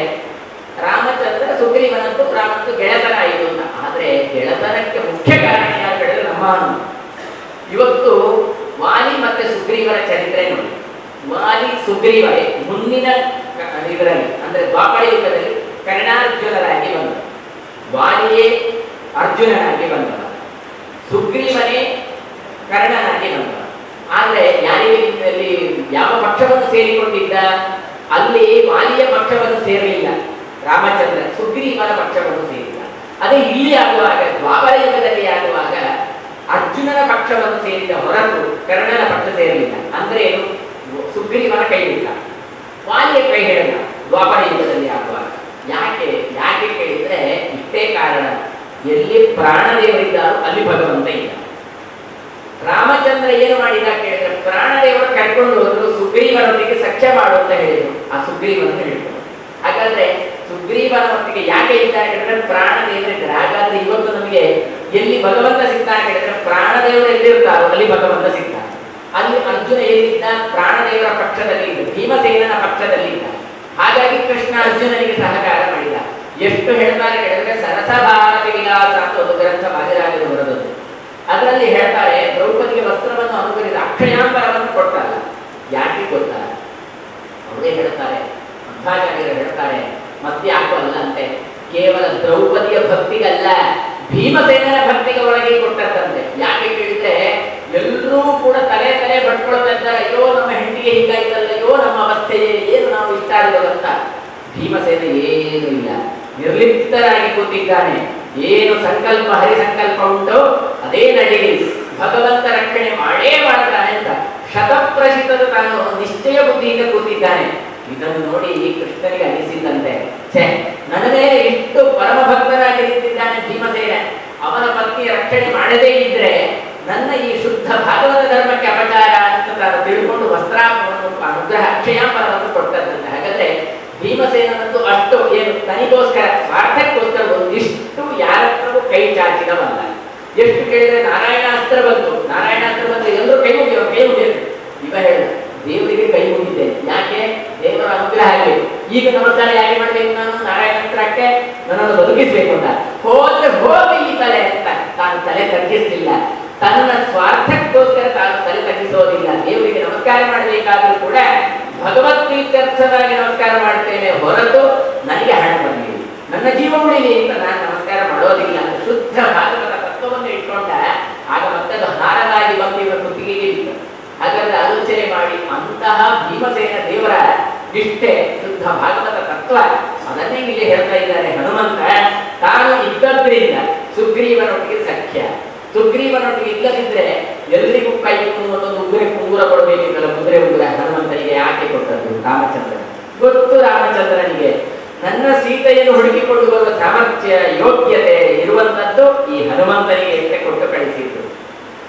ರಾಮಚಂದ್ರ ಸುಗ್ರೀವನಂತೂ ರಾಮಂತೂ ಗೆಳೆತನ ಆಯಿತು ಅಂತ. ಆದರೆ ಗೆಳೆತನಕ್ಕೆ ಮುಖ್ಯ ಕಾರಣ ಯಾರು ಹೇಳಿದ್ರೆ ನಮ್ಮ ಹನುಮ. ಇವತ್ತು ವಾಲಿ ಮತ್ತೆ ಸುಗ್ರೀವನ ಚರಿತ್ರೆ ನೋಡಿ. ವಾಲಿ ಸುಗ್ರೀವ ಮುಂದಿನ ಇದರಲ್ಲಿ ಅಂದ್ರೆ ದ್ವಾಪರ ಯುಗದಲ್ಲಿ ಕರ್ಣಾರ್ಜುನರಾಗಿ ಬಂದ. ವಾಲಿಯೇ ಅರ್ಜುನನಾಗಿ ಬಂದವ, ಸುಗ್ರೀವನೇ ಕರ್ಣನಾಗಿ ಬಂದವ. ಆದ್ರೆ ಯಾರಿಗೆ ಯಾವ ಪಕ್ಷವನ್ನು ಸೇರಿಕೊಂಡಿದ್ದ? ಅಲ್ಲಿ ವಾಲಿಯ ಪಕ್ಷವನ್ನು ಸೇರಲಿಲ್ಲ ರಾಮಚಂದ್ರ, ಸುಗ್ರೀವನ ಪಕ್ಷವನ್ನು ಸೇರಿಲ್ಲ. ಅದೇ ಇಲ್ಲಿ ಆಗುವಾಗ ದ್ವಾಪರ ಯುಗದಲ್ಲಿ ಆಗುವಾಗ ಅರ್ಜುನನ ಪಕ್ಷವನ್ನು ಸೇರಿದ ಹೊರತು ಕರ್ಣನ ಪಕ್ಷ ಸೇರಲಿಲ್ಲ. ಅಂದ್ರೆ ಸುಗ್ರೀವನ ಕೈ ಇಲ್ಲ, ವಾಲಿಯ ಕೈ ಹೇಳಲ್ಲ ದ್ವಾಪರ ಯುಗದಲ್ಲಿ ಆಗುವಾಗ. ಯಾಕೆ ಯಾಕೆ ಕೇಳಿದ್ರೆ ಇಷ್ಟೇ ಕಾರಣ, ಎಲ್ಲಿ ಪ್ರಾಣದೇವರಿದ್ದಾರೋ ಅಲ್ಲಿ ಭಗವಂತ ಇಲ್ಲ. ರಾಮಚಂದ್ರ ಏನು ಮಾಡಿದ ಕೇಳಿದ್ರೆ, ಪ್ರಾಣದೇವರು ಕರ್ಕೊಂಡು ಹೋದ್ರು, ಸುಗ್ರೀವನೊಂದಿಗೆ ಸಖ್ಯ ಮಾಡು ಅಂತ ಹೇಳಿದ್ರು. ಆ ಸುಗ್ರೀವನನ್ನು ಹೇಳಿದ್ರು. ಹಾಗಾದ್ರೆ ಸುಗ್ರೀವನ ಮಟ್ಟಿಗೆ ಯಾಕೆ ಇದ್ದ ಹೇಳಿದ್ರೆ ಪ್ರಾಣದೇವರಿದ್ದಾರೆ. ಹಾಗಾದ್ರೆ ಇವತ್ತು ನಮಗೆ ಎಲ್ಲಿ ಭಗವಂತ ಸಿಗ್ತಾನೆ ಹೇಳಿದ್ರೆ, ಪ್ರಾಣದೇವರು ಎಲ್ಲಿರ್ತಾರೋ ಅಲ್ಲಿ ಭಗವಂತ ಸಿಗ್ತಾನೆ. ಅಲ್ಲಿ ಅರ್ಜುನ ಎಲ್ಲಿದ್ದ? ಪ್ರಾಣದೇವರ ಪಕ್ಷದಲ್ಲಿ ಇದ್ದ, ಭೀಮಸೇನನ ಪಕ್ಷದಲ್ಲಿ ಇದ್ದ. ಹಾಗಾಗಿ ಕೃಷ್ಣ ಅರ್ಜುನನಿಗೆ ಸಹಕಾರ ಮಾಡಿದ. ಎಷ್ಟು ಹೇಳ್ತಾರೆ ಹೇಳಿದ್ರೆ, ಸರಸಭಾರತಿ ವಿಲಾಸ ಅಂತ ಒಂದು ಗ್ರಂಥ ಬಾಜರಾಗಿ ಹೊರದದ್ದು. ಅದರಲ್ಲಿ ಹೇಳ್ತಾರೆ, ದ್ರೌಪದಿಗೆ ವಸ್ತ್ರವನ್ನು ಅನುಕರಿಸಿದ ಅಕ್ಷಯಾಂಬರವನ್ನು ಕೊಟ್ಟಲ್ಲ, ಯಾಕೆ ಗೊತ್ತಾ? ಅವರೇ ಹೇಳ್ತಾರೆ, ಹೇಳ್ತಾರೆ ಮತ್ತೆ ಯಾಕೋ ಅಲ್ಲಂತೆ, ಕೇವಲ ದ್ರೌಪದಿಯ ಭಕ್ತಿಗಲ್ಲ, ಭೀಮಸೇನರ ಭಕ್ತಿಗೆ ಒಳಗೆ ಕೊಟ್ಟಂತೆ. ಯಾಕೆ ಕೇಳಿದ್ರೆ ಎಲ್ಲರೂ ಕೂಡ ತಲೆ ತಲೆ ಬಡ್ಕೊಳ್ತಾ ಇದ್ದಾರೆ, ಅಯ್ಯೋ ನಮ್ಮ ಹೆಂಡಿಗೆ ಹೀಗಾಯ್ತಲ್ಲ, ಅಯ್ಯೋ ನಮ್ಮ ಅವಸ್ಥೆಯೇ ಏನು, ನಾವು ಇಷ್ಟ ಆಗಿರೋದಂತ. ಭೀಮಸೇನ ಏನು ಇಲ್ಲ, ನಿರ್ಲಿಪ್ತರಾಗಿ ಕೂತಿದ್ದಾನೆ. ಏನು ಸಂಕಲ್ಪ ಹರಿ ಸಂಕಲ್ಪ ಉಂಟು ಅದೇ ನಡಿಗೆ ಭಗವಂತ ರಕ್ಷಣೆ ಮಾಡೇ ಮಾಡ್ತಾನೆ ಅಂತ ಶತಪ್ರಶಿತದ ತಾನು ನಿಶ್ಚಯ ಬುದ್ಧಿಯಿಂದ ಕೂತಿದ್ದಾನೆ. ಇದನ್ನು ನೋಡಿ ಈ ಕೃಷ್ಣನಿಗೆ ಅನಿಸಿದಂತೆ, ಛೇ ನನಗೇ ಎಷ್ಟು ಪರಮ ಭಕ್ತನಾಗಿ ನಿಂತಿದ್ದಾನೆ ಭೀಮಸೇನ, ಅವನ ಪತ್ನಿ ರಕ್ಷಣೆ ಮಾಡದೇ ಇದ್ರೆ ನನ್ನ ಈ ಶುದ್ಧ ಭಾಗವತ ಧರ್ಮಕ್ಕೆ ಅಪಚಾರ ಅಂತ ತಾನು ತಿಳ್ಕೊಂಡು ವಸ್ತ್ರ ಅನುಗ್ರಹ ಅಕ್ಷಯಾಪರವನ್ನು ಕೊಟ್ಟದಂತೆ. ಹಾಗಾದ್ರೆ ಭೀಮಸೇನಂತೂ ಅಷ್ಟು ಏನು ತನಿಗೋಸ್ಕರ ಸ್ವಾರ್ಥಕ್ಕೋಸ್ಕರ ಒಂದಿಷ್ಟು ಯಾರತ್ರವೂ ಕೈ ಚಾಚಿದವಲ್ಲ. ಎಷ್ಟು ಕೇಳಿದ್ರೆ ನಾರಾಯಣಾಸ್ತ್ರ ಬಂತು, ನಾರಾಯಣಾಸ್ತ್ರ ಬಂತು ಎಲ್ಲರೂ ಕೈ ಮುಗಿಯೋ ಕೈ ಮುಗಿಯರು. ಇವ ಹೇಳ ದೇವರಿಗೆ ಕೈ ಮುಗಿದ್ದೆ, ಯಾಕೆ ದೇವರ ಅನುಗ್ರಹ ಆಗಬೇಕು, ಈಗ ನಮಸ್ಕಾರ ಯಾಕೆ ಮಾಡಬೇಕು, ನಾನು ನಾರಾಯಣಾಸ್ತ್ರಕ್ಕೆ ನನ್ನನ್ನು ಬದುಕಿಸ್ಬೇಕು ಅಂತ ಹೋದ್ರೆ ಹೋಗಿ ಈ ತಲೆ ಅಂತ ತಾನು ತಲೆ ತಗ್ಗಿಸ್ಲಿಲ್ಲ. ತನ್ನ ಸ್ವಾರ್ಥಕ್ಕೋಸ್ಕರ ತಾನು ತಲೆ ತಗ್ಗಿಸೋದಿಲ್ಲ. ದೇವರಿಗೆ ನಮಸ್ಕಾರ ಮಾಡಬೇಕಾದ್ರೂ ಕೂಡ ಭಗವತ್ ಪ್ರೀತ್ಯರ್ಥವಾಗಿ ನಮಸ್ಕಾರ ಮಾಡ್ತೇನೆ ಹೊರತು ನನಗೆ ಹಣ ಬರಲಿ, ನನ್ನ ಜೀವ ಉಳಿಲಿ ಅಂತ ನಾನು ನಮಸ್ಕಾರ ಮಾಡೋದಿಲ್ಲ. ಶುದ್ಧ ಭಾಗವತ ತತ್ವವನ್ನು ಇಟ್ಕೊಂಡ ಆಗ ಮತ್ತದು ಹಾರದಾಗಿ ಬಂದು ಇವರ ಕುತ್ತಿಗೆಗೆ ಇಲ್ಲ. ಹಾಗಾದ್ರೆ ಆಲೋಚನೆ ಮಾಡಿ, ಅಂತಹ ಭೀಮಸೇನ ದೇವರ ನಿಷ್ಠೆ ಶುದ್ಧ ಭಾಗವತ ತತ್ವ ಅದನ್ನೇ ಇಲ್ಲಿ ಹೇಳ್ತಾ ಇದ್ದಾರೆ ಹನುಮಂತ. ತಾನು ಇದ್ದದ್ರಿಂದ ಸುಗ್ರೀವನೊಟ್ಟಿಗೆ ಸಖ್ಯ, ಸುಗ್ರೀವನೊಟ್ಟಿಗೆ ಇಲ್ಲದಿದ್ರೆ ಎಲ್ರಿಗೂ ಕೈ ಒಂದೊಂದು ಉಗುರೆ ಉಂಗುರ ಕೊಡಬೇಕಿಲ್ಲ. ಕುದುರೆ ಉಗುರ ಹನುಮಂತನಿಗೆ ಯಾಕೆ ಕೊಟ್ಟದ್ದು ರಾಮಚಂದ್ರ ಗೊತ್ತು. ರಾಮಚಂದ್ರನಿಗೆ ನನ್ನ ಸೀತೆಯನ್ನು ಹುಡುಕಿಕೊಂಡು ಬರುವ ಸಾಮರ್ಥ್ಯ ಯೋಗ್ಯತೆ ಇರುವಂತದ್ದು ಈ ಹನುಮಂತನಿಗೆ ಎಷ್ಟೇ ಕೊಟ್ಟು ಕಳಿಸಿದ್ದು.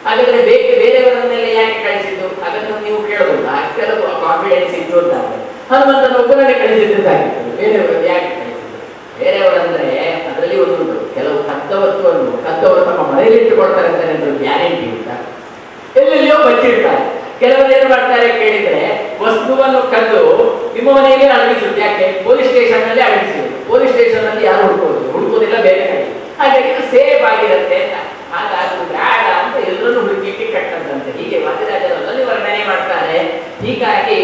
ಹಾಗಾದ್ರೆ ಬೇರೆ ಬೇರೆಯವರನ್ನೆಲ್ಲ ಯಾಕೆ ಕಳಿಸಿದ್ದು? ಅದನ್ನು ನೀವು ಕೇಳಬಹುದು, ಕೆಲವು ಕಾನ್ಫಿಡೆನ್ಸ್ ಇದ್ದು ಅಂತ. ಹನುಮಂತನ ಒಬ್ಬರನ್ನೇ ಕಳಿಸಿದ್ದು ಸಾಕಿತ್ತು, ಬೇರೆಯವರನ್ನು ಯಾಕೆ ಕಳಿಸಿದ್ದು? ಬೇರೆಯವರಂದ್ರೆ ಅದರಲ್ಲಿ ಒಂದು ಕೆಲವು ಕದ್ದ ವಸ್ತುವನ್ನು ಕದ್ದವರು ತಮ್ಮ ಮನೆಯಲ್ಲಿಟ್ಟುಕೊಳ್ತಾರೆ ಅಂತ ನಿಂತು ಗ್ಯಾರಂಟಿ ಇಲ್ಲ, ಎಲ್ಲೆಲ್ಲಿಯೋ ಬಚ್ಚಿಡ್ತಾರೆ. ಕೆಲವರು ಏನು ಮಾಡ್ತಾರೆ ಕೇಳಿದ್ರೆ, ವಸ್ತುವನ್ನು ಕದ್ದು ನಿಮ್ಮ ಮನೆಯಲ್ಲಿ ಅಡಗಿಸುತ್ತೆ. ಯಾಕೆ? ಪೊಲೀಸ್ ಸ್ಟೇಷನ್ ನಲ್ಲಿ ಅಡಗಿಸುದು, ಪೊಲೀಸ್ ಸ್ಟೇಷನ್ ನಲ್ಲಿ ಯಾರು ಹುಡುಕೋದು ಹುಡುಕೋದಿಲ್ಲ ಬೇರೆ ಕಡೆ, ಹಾಗಾಗಿ ಸೇಫ್ ಆಗಿರುತ್ತೆ ಅಂತ. ಹಾಗಾಗಿ ಬ್ಯಾಡ ಅಂತ ಎಲ್ಲರನ್ನು ಹುಡುಕಿಟ್ಟು ಕಟ್ಟದಂತೆ ಹೀಗೆ ವಾದಿರಾಜರಲ್ಲಿ ವರ್ಣನೆ ಮಾಡ್ತಾರೆ. ಹೀಗಾಗಿ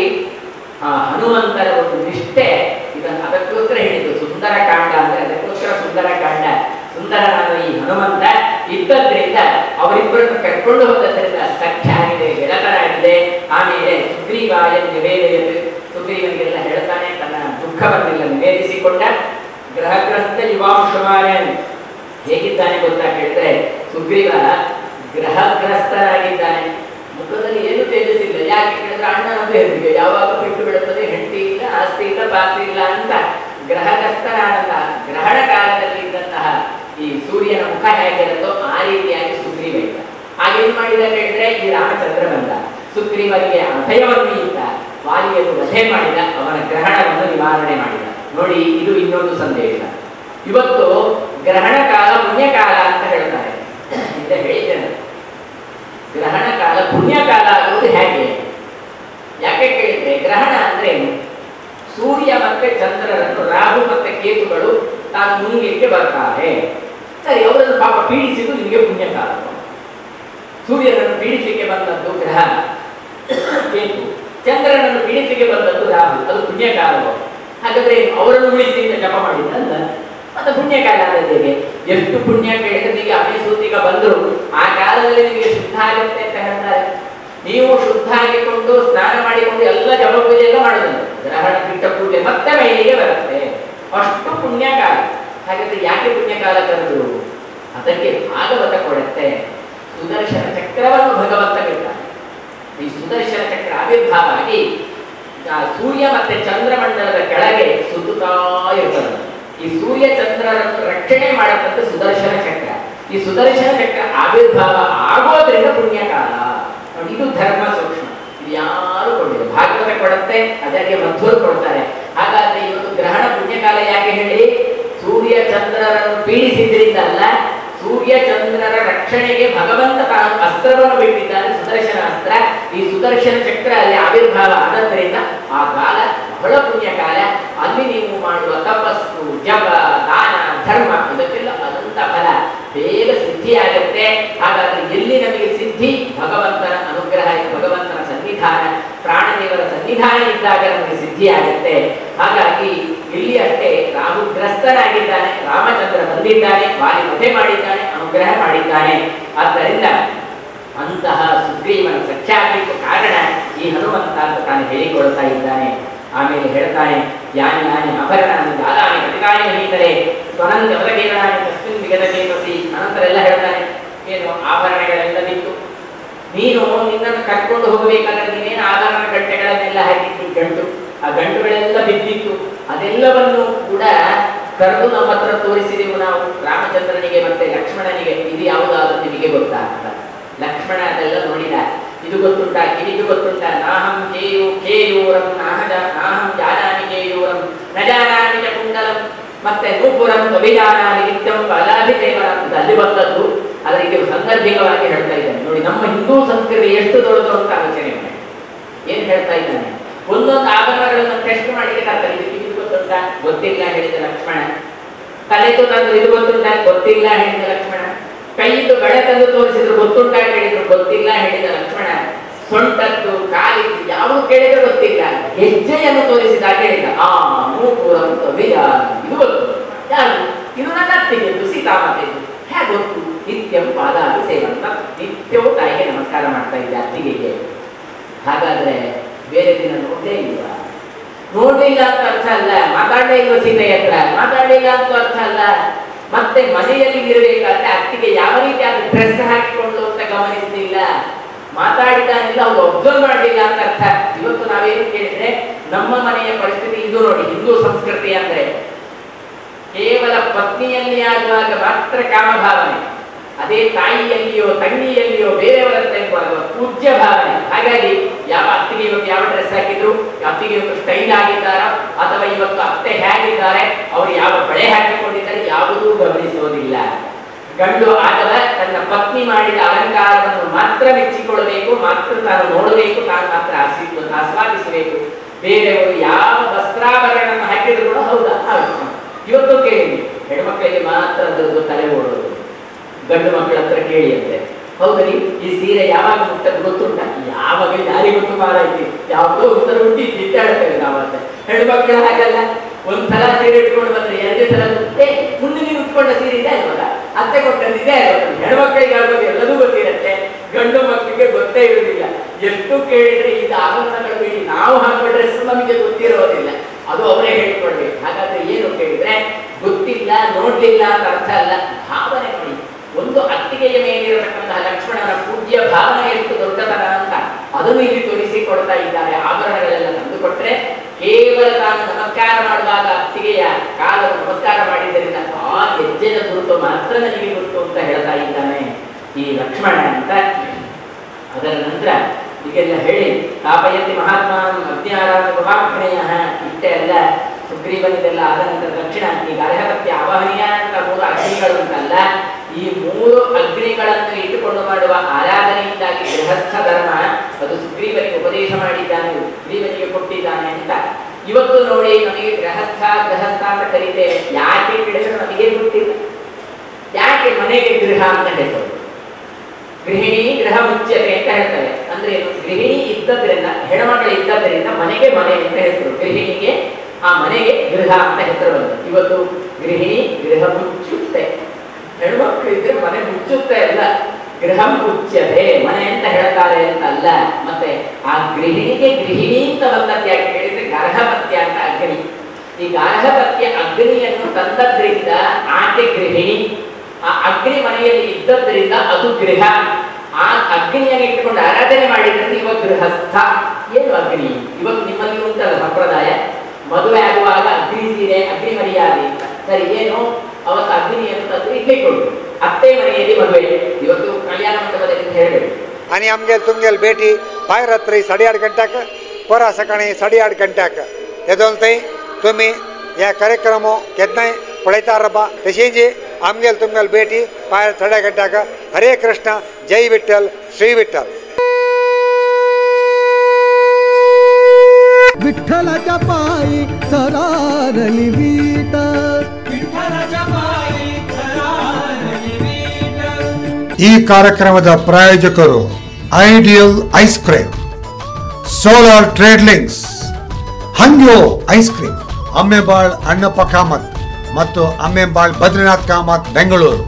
ಆ ಹನುಮಂತರ ಒಂದು ನಿಷ್ಠೆ ಇದನ್ನು ಅದಕ್ಕೋಸ್ಕರ ಹೇಳಿದ್ದು ಸುಂದರ ಕಾಂಡ ಅಂದ್ರೆ ಅದಕ್ಕೋಸ್ಕರ ಸುಂದರ ಕಾಂಡ. ಸುಂದರನಾದ ಈ ಹನುಮಂತ ಇದ್ದದ್ರಿಂದ, ಅವರಿಬ್ಬರನ್ನು ಕರ್ಕೊಂಡು ಹೋದದ್ರಿಂದ ಸಖ್ಯ ಆಗಿದೆ, ಗೆಳತನಾಗಿದೆ. ಆಮೇಲೆ ಸುಗ್ರೀವಾಯ ನಿವೇದೆಯಲ್ಲಿ ಸುಗ್ರೀವನಿಗೆಲ್ಲ ಹೇಳ್ತಾನೆ, ತನ್ನ ದುಃಖವನ್ನೆಲ್ಲ ನಿವೇದಿಸಿಕೊಂಡ. ಗ್ರಹಗ್ರಸ್ತ ಯುವಾಂಶಮಾಯನ್ ಹೇಗಿದ್ದಾನೆ ಗೊತ್ತಾ ಕೇಳಿದ್ರೆ, ಸುಗ್ರೀವ ಗ್ರಹಗ್ರಸ್ತನಾಗಿದ್ದಾನೆ, ಮುಖದಲ್ಲಿ ಏನು ತೇಜಿಸಿಲ್ಲ. ಯಾಕೆ ಕೇಳಿದ್ರೆ ಅಣ್ಣನದು ಹೇಳಿದ್ವಿ ಯಾವಾಗ ಬಿಟ್ಟು ಬಿಡುತ್ತದೆ, ಹೆಂಡತಿ ಇಲ್ಲ, ಆಸ್ತಿ ಇಲ್ಲ, ಪಾತ್ರಿ ಇಲ್ಲ ಅಂತ. ಗ್ರಹಗ್ರಸ್ತನಾದಂತಹ ಗ್ರಹಣ ಕಾಲದಲ್ಲಿ ಇದ್ದಂತಹ ಈ ಸೂರ್ಯನ ಮುಖ ಹೇಗಿರುತ್ತೋ ಆ ರೀತಿಯಾಗಿ ಸುಗ್ರೀವ ಇದ್ದ. ಹಾಗೇನ್ ಮಾಡಿದ ಕೇಳಿದ್ರೆ, ಈ ರಾಮಚಂದ್ರ ಬಂದ ಸುಗ್ರೀವನಿಗೆ ಅಭಯವನ್ನು ಇದ್ದ, ವಾಲಿಯನ್ನು ವಧೆ ಮಾಡಿದ, ಅವನ ಗ್ರಹಣವನ್ನು ನಿವಾರಣೆ ಮಾಡಿದ. ನೋಡಿ, ಇದು ಇನ್ನೊಂದು ಸಂದೇಶ. ಇವತ್ತು ಗ್ರಹಣ ಕಾಲ ಪುಣ್ಯಕಾಲ ಅಂತ ಹೇಳ್ತಾರೆ ಅಂತ ಹೇಳಿದ್ದೇನೆ. ಗ್ರಹಣ ಕಾಲ ಪುಣ್ಯಕಾಲ ಆಗುವುದು ಹೇಗೆ? ಯಾಕೆ ಕೇಳಿದ್ರೆ, ಗ್ರಹಣ ಅಂದ್ರೆ ಸೂರ್ಯ ಮತ್ತೆ ಚಂದ್ರರನ್ನು ರಾಹು ಮತ್ತೆ ಕೇತುಗಳು ತಾನು ಮುನಿಗೆ ಬರ್ತಾರೆ. ಸರಿ, ಅವರನ್ನು ಪಾಪ ಪೀಡಿಸಿದ್ದು ನಿಮಗೆ ಪುಣ್ಯಕಾಲ. ಸೂರ್ಯನನ್ನು ಪೀಡಿಸಲಿಕ್ಕೆ ಬಂದದ್ದು ಗ್ರಹ ಕೇತು, ಚಂದ್ರನನ್ನು ಪೀಡಿಸಲಿಕ್ಕೆ ಬಂದದ್ದು ರಾಹು, ಅದು ಪುಣ್ಯಕಾಲವು. ಹಾಗಾದ್ರೆ ಅವರನ್ನು ಉಳಿಸಿಂದ ಜಪ ಮಾಡಿದ್ದಲ್ಲ, ಅದು ಪುಣ್ಯಕಾಲ. ಅದಕ್ಕೆ ಎಷ್ಟು ಪುಣ್ಯ ಕೇಳಿದ್ರೆ, ನಿಮಗೆ ಅಭಿಸೂತಿಗ ಬಂದರು ಆ ಕಾಲದಲ್ಲಿ ನಿಮಗೆ ಶುದ್ಧ ಆಗುತ್ತೆ ಅಂತ ಹೇಳ್ತಾರೆ. ನೀವು ಶುದ್ಧ ಆಗಿಕೊಂಡು ಸ್ನಾನ ಮಾಡಿಕೊಂಡು ಎಲ್ಲ ಜಪ ಪೂಜೆ ಎಲ್ಲ ಮಾಡೋದಿಲ್ಲ, ಗ್ರಹಣ ಪಿಟ್ಟ ಪೂಜೆ ಮತ್ತೆ ಮೈಲಿಗೆ ಬರುತ್ತೆ, ಅಷ್ಟು ಪುಣ್ಯಕಾಲ. ಹಾಗಾದ್ರೆ ಯಾಕೆ ಪುಣ್ಯಕಾಲ ಕರೆದ್ರು? ಅದಕ್ಕೆ ಭಾಗವತ ಕೊಡುತ್ತೆ. ಸುದರ್ಶನ ಚಕ್ರವನ್ನು ಭಗವಂತ ಕೊಟ್ಟಾನೆ. ಈ ಸುದರ್ಶನ ಚಕ್ರ ಆವಿರ್ಭಾವ ಆಗಿ ಸೂರ್ಯ ಮತ್ತೆ ಚಂದ್ರಮಂಡಲದ ಕೆಳಗೆ ಸುತ್ತುತ್ತಾ ಇರ್ತದೆ. ಈ ಸೂರ್ಯ ಚಂದ್ರರನ್ನು ರಕ್ಷಣೆ ಮಾಡತಕ್ಕಂಥ ಸುದರ್ಶನ ಚಕ್ರ. ಈ ಸುದರ್ಶನ ಚಕ್ರ ಆವಿರ್ಭಾವ ಆಗೋದ್ರಿಂದ ಪುಣ್ಯಕಾಲ. ಇದು ಧರ್ಮ ಸೂಕ್ಷ್ಮ, ಇದು ಯಾರು ಕೊಟ್ಟಿದ್ರು? ಭಾಗವತ ಕೊಡುತ್ತೆ, ಅದಕ್ಕೆ ಮಧ್ವರು ಕೊಡ್ತಾರೆ. ಹಾಗಾದ್ರೆ ಇವತ್ತು ಗ್ರಹಣ ಪುಣ್ಯಕಾಲ ಯಾಕೆ ಹೇಳಿ? ಸೂರ್ಯ ಚಂದ್ರರನ್ನು ಪೀಡಿಸಿದ್ರಿಂದ ಅಲ್ಲ, ಸೂರ್ಯ ಚಂದ್ರರ ರಕ್ಷಣೆಗೆ ಭಗವಂತ ತಾನು ಅಸ್ತ್ರವನ್ನು ಬಿಟ್ಟಿದ್ದಾನೆ, ಸುದರ್ಶನ ಅಸ್ತ್ರ. ಈ ಸುದರ್ಶನ ಚಕ್ರ ಅಲ್ಲಿ ಆವಿರ್ಭಾವ ಆದದ್ರಿಂದ ಆ ಕಾಲ ಬಹಳ ಪುಣ್ಯಕಾಲ. ಅಲ್ಲಿ ನೀವು ಮಾಡುವ ತಪಸ್ಸು, ಜಪ, ದಾನ, ಧರ್ಮ ಇದಕ್ಕೆಲ್ಲ ಅನಂತ ಫಲ ಬೇಗ ಸಿದ್ಧಿಯಾಗುತ್ತೆ. ಹಾಗಾದ್ರೆ ಎಲ್ಲಿ ನಮಗೆ ಸಿದ್ಧಿ? ಭಗವಂತನ ಅನುಗ್ರಹ, ಭಗವಂತನ ಸನ್ನಿಧಾನ, ಪ್ರಾಣದೇವರ ಸನ್ನಿಧಾನ ಇದ್ದಾಗ ನಮಗೆ ಸಿದ್ಧಿಯಾಗುತ್ತೆ. ಹಾಗಾಗಿ ಇಲ್ಲಿ ಅಷ್ಟೇ ರಾಮ ಗ್ರಸ್ತನಾಗಿದ್ದಾನೆ, ರಾಮಚಂದ್ರ ಬಂದಿದ್ದಾನೆ, ಬಾರಿ ವಧೆ ಮಾಡಿದ್ದಾನೆ, ಅನುಗ್ರಹ ಮಾಡಿದ್ದಾನೆ. ಆದ್ದರಿಂದ ಅಂತಹ ಸುಗ್ರೀವನ ಸಖ್ಯಾಗಲಿಕ್ಕೆ ಕಾರಣ ಈ ಹನುಮಂತ ಅಂತ ತಾನು ಹೇಳಿಕೊಳ್ತಾ ಇದ್ದಾನೆ. ಆಮೇಲೆ ಹೇಳ್ತಾನೆ, ಯಾನಿ ಯಾನಿ ಅಭರಣಾನಿ ದಾದಾನಿ ಘಟಕಾನಿ ಹೀತರೆ ಸ್ವನಂದ ಅವರಗೇನಾನಿ ತಸ್ಮಿನ್ ವಿಗತಚೇತಸಿ. ಅನಂತರ ಎಲ್ಲ ಹೇಳ್ತಾನೆ, ಏನು ಆಭರಣಗಳೆಲ್ಲ ಬಿತ್ತು, ನೀನು ನಿನ್ನನ್ನು ಕರ್ಕೊಂಡು ಹೋಗಬೇಕಾದ್ರೆ ನೀನೇನು ಆಭರಣ ಗಂಟೆಗಳನ್ನೆಲ್ಲ ಹಾಕಿತ್ತು, ಗಂಟು ಆ ಗಂಟುಗಳೆಲ್ಲ ಬಿದ್ದಿತ್ತು, ಅದೆಲ್ಲವನ್ನು ಕೂಡ ಕರೆದು ನಮ್ಮ ಹತ್ರ ತೋರಿಸಿದೆವು ನಾವು ರಾಮಚಂದ್ರನಿಗೆ ಮತ್ತೆ ಲಕ್ಷ್ಮಣನಿಗೆ. ಇದು ಯಾವುದಾದ್ರೂ ನಿಮಗೆ ಗೊತ್ತಾಗ್ತದ? ಲಕ್ಷ್ಮಣ ಅದೆಲ್ಲ ನೋಡಿದ, ಇದು ಗೊತ್ತುಂಟ, ಕಿವಿದು ಗೊತ್ತುಂಟ. ನಾಹಂ ಕೇಯೋ ಕೇಯೋರಂ ನಾಹಜ ನಾಹಂ ಜಾನಾನಿ ಕೇಯೋರಂ ನಜಾನಾನಿ ಚ ಕುಂಡಲಂ ಮತ್ತೆ ನೂಪುರಂ ಅಭಿಜಾನಾನಿ ನಿತ್ಯಂ ಫಲಾಭಿದೇವರ ಅಂತ ಅಲ್ಲಿ ಬಂದದ್ದು. ಅದಕ್ಕೆ ಸಂದರ್ಭಿಕವಾಗಿ ಹೇಳ್ತಾ ಇದ್ದಾನೆ ನೋಡಿ, ನಮ್ಮ ಹಿಂದೂ ಸಂಸ್ಕೃತಿ ಎಷ್ಟು ದೊಡ್ಡದು ಅಂತ ಆಲೋಚನೆ ಮಾಡಿ ಏನ್ ಹೇಳ್ತಾ ಇದ್ದಾನೆ. ಒಂದೊಂದು ಆಭರಣಗಳನ್ನು ಟೆಸ್ಟ್ ಮಾಡಿದ್ರೆ ಆಗ್ತದೆ. ಇದು ಕಿವಿದು ಗೊತ್ತುಂಟ? ಗೊತ್ತಿಲ್ಲ ಹೇಳಿದ ಲಕ್ಷ್ಮಣ. ತಲೆದು ತಂದು ಇದು ಗೊತ್ತುಂಟ? ಗೊತ್ತಿಲ್ಲ ಹೇಳಿದ ಲಕ್ಷ್ಮಣ. ಕೈಯಿದ್ದು ಬಳೆ ತಂದು ತೋರಿಸಿದ್ರು, ಗೊತ್ತುಂಟ ಕೇಳಿದ್ರು, ಗೊತ್ತಿಲ್ಲ ಹೇಳಿದ ಲಕ್ಷ್ಮಣ. ಸೊಂಟದ್ದು ಕಾಲಿದ್ದು ಯಾವುದು ಕೇಳಿದ್ರೆ ಗೊತ್ತಿಲ್ಲ. ಹೆಜ್ಜೆಯನ್ನು ತೋರಿಸಿದ ಕೇಳಿದ, ಆ ಮೂಪುರ ಇದು ಗೊತ್ತು, ಯಾರು ಇದು? ನನ್ನ ಅತ್ತಿಗೆದ್ದು, ಸೀತಾಮಾತೆದ್ದು. ಹ್ಯಾ ಗೊತ್ತು. ನಿತ್ಯವು ಪಾದ ಅಭಿಷೇಕಂತ ನಿತ್ಯವೂ ತಾಯಿಗೆ ನಮಸ್ಕಾರ ಮಾಡ್ತಾ ಇದ್ದೆ ಅತ್ತಿಗೆಗೆ. ಹಾಗಾದ್ರೆ ಬೇರೆ ದಿನ ನೋಡೇ ಇಲ್ವಾ? ನೋಡ್ಲಿಲ್ಲ ಅಂತ ಅರ್ಥ ಅಲ್ಲ, ಮಾತಾಡಲೇ ಇಲ್ವ ಸೀತೆ ಹತ್ರ, ಮಾತಾಡಲಿಲ್ಲ ಅಂತ ಅರ್ಥ ಅಲ್ಲ. ಮತ್ತೆ ಮನೆಯಲ್ಲಿ ಇರಬೇಕಾದ್ರೆ ಅತ್ತಿಗೆ ಯಾವ ರೀತಿಯಾದ ಡ್ರೆಸ್ ಹಾಕಿಕೊಂಡು ಅಂತ ಗಮನಿಸಲಿಲ್ಲ, ಮಾತಾಡಿದಾನಿಲ್ಲ, ಅವ್ರು ಅಬ್ಸರ್ವ್ ಮಾಡಲಿಲ್ಲ ಅಂತ ಅರ್ಥ. ಇವತ್ತು ನಾವೇನು ಕೇಳಿದ್ರೆ, ನಮ್ಮ ಮನೆಯ ಪರಿಸ್ಥಿತಿ ಇದು ನೋಡಿ. ಹಿಂದೂ ಸಂಸ್ಕೃತಿ ಅಂದ್ರೆ ಕೇವಲ ಪತ್ನಿಯಲ್ಲಿ ಆಗುವಾಗ ಮಾತ್ರ ಕಾಮಭಾವನೆ, ಅದೇ ತಾಯಿಯಲ್ಲಿಯೋ ತಂಗಿಯಲ್ಲಿಯೋ ಬೇರೆಯವರಂತೆ ಪೂಜ್ಯ ಭಾವನೆ. ಹಾಗಾಗಿ ಯಾವ ಅತ್ತಿಗೆ ಇವತ್ತು ಯಾವ ಡ್ರೆಸ್ ಹಾಕಿದ್ರು, ಅತ್ತಿಗೆ ಇವತ್ತು ಸ್ಟೈಲ್ ಆಗಿದ್ದಾರಾ, ಅಥವಾ ಇವತ್ತು ಅತ್ತೆ ಹೇಗಿದ್ದಾರೆ, ಅವರು ಯಾವ ಬಳೆ ಹಾಕಿಕೊಂಡಿದ್ದಾರೆ, ಯಾವುದೂ ಗಮನಿಸೋದಿಲ್ಲ. ಗಂಡು ಆಗದ ತನ್ನ ಪತ್ನಿ ಮಾಡಿದ ಅಲಂಕಾರವನ್ನು ಮಾತ್ರ ಮೆಚ್ಚಿಕೊಳ್ಳಬೇಕು, ಮಾತ್ರ ತಾನು ನೋಡಬೇಕು, ತಾನು ಮಾತ್ರ ಆಸ್ವ ಆಸ್ವಾದಿಸಬೇಕು. ಬೇರೆಯವರು ಯಾವ ವಸ್ತ್ರಾಭರಣವನ್ನು ಹಾಕಿದ್ರು ಕೂಡ ಹೌದಾ ಹೌದು. ಇವತ್ತು ಕೇಳಿ ಹೆಣ್ಮಕ್ಳಿಗೆ ಮಾತ್ರ ಅದರದ್ದು ತಲೆ ಓಡೋದು, ಗಂಡು ಮಕ್ಕಳ ಹತ್ರ ಕೇಳಿಯಂತೆ ಹೌದರಿ ಈ ಸೀರೆ ಯಾವಾಗ ಮುಟ್ಟದ ಗೊತ್ತುಂಟ? ಯಾವಾಗ ಯಾರಿ ಗೊತ್ತು ಮಾರಾಯ್ತಿ, ಯಾವುದೋ ಒಂಥರ ಹುಟ್ಟಿದ್ವಿ ಹೇಳ್ತೇವೆ ನಾವು. ಅಂತ ಹೆಣ್ಮಕ್ಳು ಹಾಗಲ್ಲ, ಒಂದ್ಸಲ ಸೀರೆ ಇಟ್ಕೊಂಡು ಬಂದ್ರೆ ಎರಡೇ ಸಲ ಮುಟ್ಟೆ, ಮುಂದೆ ನೀವು ಉಟ್ಕೊಂಡ ಸೀರೆ ಇದೆ ಅಲ್ವಲ್ಲ, ಅತ್ತೆ ಕೊಟ್ಟದ್ದಿದೆ ಅಲ್ವಲ್ಲ. ಹೆಣ್ಮಕ್ಳಿಗೆ ಯಾವಾಗ ಎಲ್ಲದೂ ಗೊತ್ತಿರತ್ತೆ, ಗಂಡು ಮಕ್ಕಳಿಗೆ ಗೊತ್ತೇ ಇರುವುದಿಲ್ಲ. ಎಷ್ಟು ಕೇಳಿದ್ರೆ ಇದು ಆಭರಣಗಳು ಹೇಳಿ ನಾವು ಹಾಕೊಂಡ್ರೆ ನಮಗೆ ಗೊತ್ತಿರೋದಿಲ್ಲ, ಅದು ಅವರೇ ಹೇಳ್ಕೊಳ್ಬೇಕು. ಹಾಗಾದ್ರೆ ಏನು ಕೇಳಿದ್ರೆ ಗೊತ್ತಿಲ್ಲ, ನೋಡ್ಲಿಲ್ಲ ಅಂತ ಅರ್ಥ ಅಲ್ಲ, ಭಾವನೆ ನೋಡಿ. ಒಂದು ಅತ್ತಿಗೆಯ ಮೇಲಿರತಕ್ಕಂತಹ ಲಕ್ಷ್ಮಣನ ಪೂಜ್ಯ ಭಾವನೆ ಎಷ್ಟು ದೊಡ್ಡತನ ಅಂತ ಅದನ್ನು ಇಲ್ಲಿ ತೋರಿಸಿಕೊಡ್ತಾ ಇದ್ದಾರೆ. ಆಭರಣಗಳೆಲ್ಲ ತಂದುಕೊಟ್ರೆ ಕೇವಲ ತಾನು ನಮಸ್ಕಾರ ಮಾಡುವಾಗ ಅತ್ತಿಗೆಯ ಕಾಲನ್ನು ನಮಸ್ಕಾರ ಮಾಡಿದ್ದರಿಂದ ಆ ಹೆಜ್ಜೆಯ ಗುರುತು ಮಾತ್ರ ನನಗೆ ಗುರುತು ಅಂತ ಹೇಳ್ತಾ ಇದ್ದಾನೆ ಈ ಲಕ್ಷ್ಮಣ ಅಂತ. ಅದರ ನಂತರ ಈಗೆಲ್ಲ ಹೇಳಿ ತಾಪಯತಿ ಮಹಾತ್ಮ ಅಜ್ಞಾರಾಮ ಗುಹಾಭಣೆಯ ಇಷ್ಟೇ ಅಲ್ಲ, ಸುಗ್ರೀವನಿದೆಲ್ಲ ಆದ ನಂತರ ದಕ್ಷಿಣ ಈಗ ಅರ್ಹಪತ್ಯ ಆವಾಹನೀಯ ಅಂತ ಮೂರು ಅಗ್ನಿಗಳು ಅಂತಲ್ಲ, ಈ ಮೂರು ಅಗ್ನಿಗಳನ್ನು ಇಟ್ಟುಕೊಂಡು ಮಾಡುವ ಆರಾಧನೆಯಿಂದಾಗಿ ಗೃಹಸ್ಥ ಧರ್ಮ ಅದು ಸುಗ್ರೀವನಿಗೆ ಉಪದೇಶ ಮಾಡಿದ್ದಾನೆ, ಸುಗ್ರೀವನಿಗೆ ಕೊಟ್ಟಿದ್ದಾನೆ ಅಂತ. ಇವತ್ತು ನೋಡಿ ನಮಗೆ ಗೃಹಸ್ಥ ಗೃಹಸ್ಥ ಅಂತ ಕರೀತೇವೆ, ಯಾಕೆ ಕೇಳಿದ್ರೆ ನಮಗೆ ಗೊತ್ತಿಲ್ಲ. ಯಾಕೆ ಮನೆಗೆ ಗೃಹ ಅಂತ ಹೆಸರು? ಗೃಹಿಣಿ ಗೃಹ ಮುಚ್ಚ್ಯತೆ ಅಂತ ಹೇಳ್ತಾರೆ. ಅಂದ್ರೆ ಗೃಹಿಣಿ ಇದ್ದದ್ರಿಂದ, ಹೆಣ್ಮಗಳು ಇದ್ದದ್ರಿಂದ ಮನೆಗೆ ಮನೆ ಅಂತ ಹೆಸರು, ಗೃಹಿಣಿಗೆ ಆ ಮನೆಗೆ ಗೃಹ ಅಂತ ಹೆಸರು ಬಂತು. ಇವತ್ತು ಗೃಹಿಣಿ ಗೃಹ ಮುಚ್ಚುತ್ತೆ, ಹೆಣ್ಮಕ್ಳು ಇದ್ರೆ ಮನೆ ಮುಚ್ಚುತ್ತೆ ಅಲ್ಲ, ಗೃಹ ಮುಚ್ಚದೆ ಮನೆ ಅಂತ ಹೇಳ್ತಾರೆ ಅಂತ ಅಲ್ಲ. ಮತ್ತೆ ಆ ಗೃಹಿಣಿಗೆ ಗೃಹಿಣಿ ಅಂತ ಬಂದದ್ದು ಯಾಕೆ ಹೇಳಿದ್ರೆ ಗಾರ್ಹಪತ್ಯ ಅಂತ ಅಗ್ನಿ. ಈ ಗಾರ್ಹಪತ್ಯ ಅಗ್ನಿಯನ್ನು ತಂದದ್ರಿಂದ ಆಕೆ ಗೃಹಿಣಿ, ಆ ಅಗ್ನಿ ಮನೆಯಲ್ಲಿ ಇದ್ದದ್ರಿಂದ ಅದು ಗೃಹ. ಆ ಅಗ್ನಿಯನ್ನು ಇಟ್ಟುಕೊಂಡು ಆರಾಧನೆ ಮಾಡಿದ್ರೆ ಇವಾಗ ಗೃಹಸ್ಥ. ಏನು ಅಗ್ನಿ? ಇವಾಗ ನಿಮ್ಮಲ್ಲಿ ಉಂಟಲ್ಲ ಸಂಪ್ರದಾಯ, ಮದುವೆ ಆಗುವಾಗ ಅಗ್ನಿ ಸೀರೆ, ಅಗ್ನಿ ಮರ್ಯಾದೆ ಅಂತ. ಸರಿ, ಏನು ಅವತ್ತು ಅಗ್ನಿಯನ್ನು ತಂದು ಇಟ್ಲಿಕ್ಕೊಂಡು ಅತ್ತೆ ಮನೆಯಲ್ಲಿ ಮದುವೆ. ಇವತ್ತು ಕಲ್ಯಾಣ ಮಂಟಪದಲ್ಲಿ ಹೇಳಬೇಕು, ಅನಿ ಅಮ್ಗೆ ತುಂಗೆಲ್ ಭೇಟಿ ಪಾಯ ರಾತ್ರಿ ಸಾಡೆ ಆರು ಗಂಟ್ಯಾಕ ಪರ ಸಕಾಣಿ ಸಾಡೆ ಆರು ಗಂಟ್ಯಾಕ ಎದೊಲ್ತೈ ತುಮಿ ಯಾ ಕಾರ್ಯಕ್ರಮ ಕೆತ್ತೈ ಪೊಳೈತಾರಪ್ಪ ತಶೇಂಜಿ ಅಮ್ಗೆಲ್ ತುಂಗೆಲ್ ಭೇಟಿ ಪಾಯ ಸಾಡೆ ಗಂಟ್ಯಾಕ. ಹರೇ ಕೃಷ್ಣ, ಜೈ ವಿಠಲ್, ಶ್ರೀ ವಿಠಲ್. ವಿಠಲ ಚಪಾಯಿ ಸರಾರಲಿ ವೀಟ, ಈ ಕಾರ್ಯಕ್ರಮದ ಪ್ರಾಯೋಜಕರು ideal ice cream, solar trade links, Hangyo ice cream. Ammembal Annappa Kamath मत्तु अम्मेबाळ बद्रीनाथ कामत बेंगळूरु।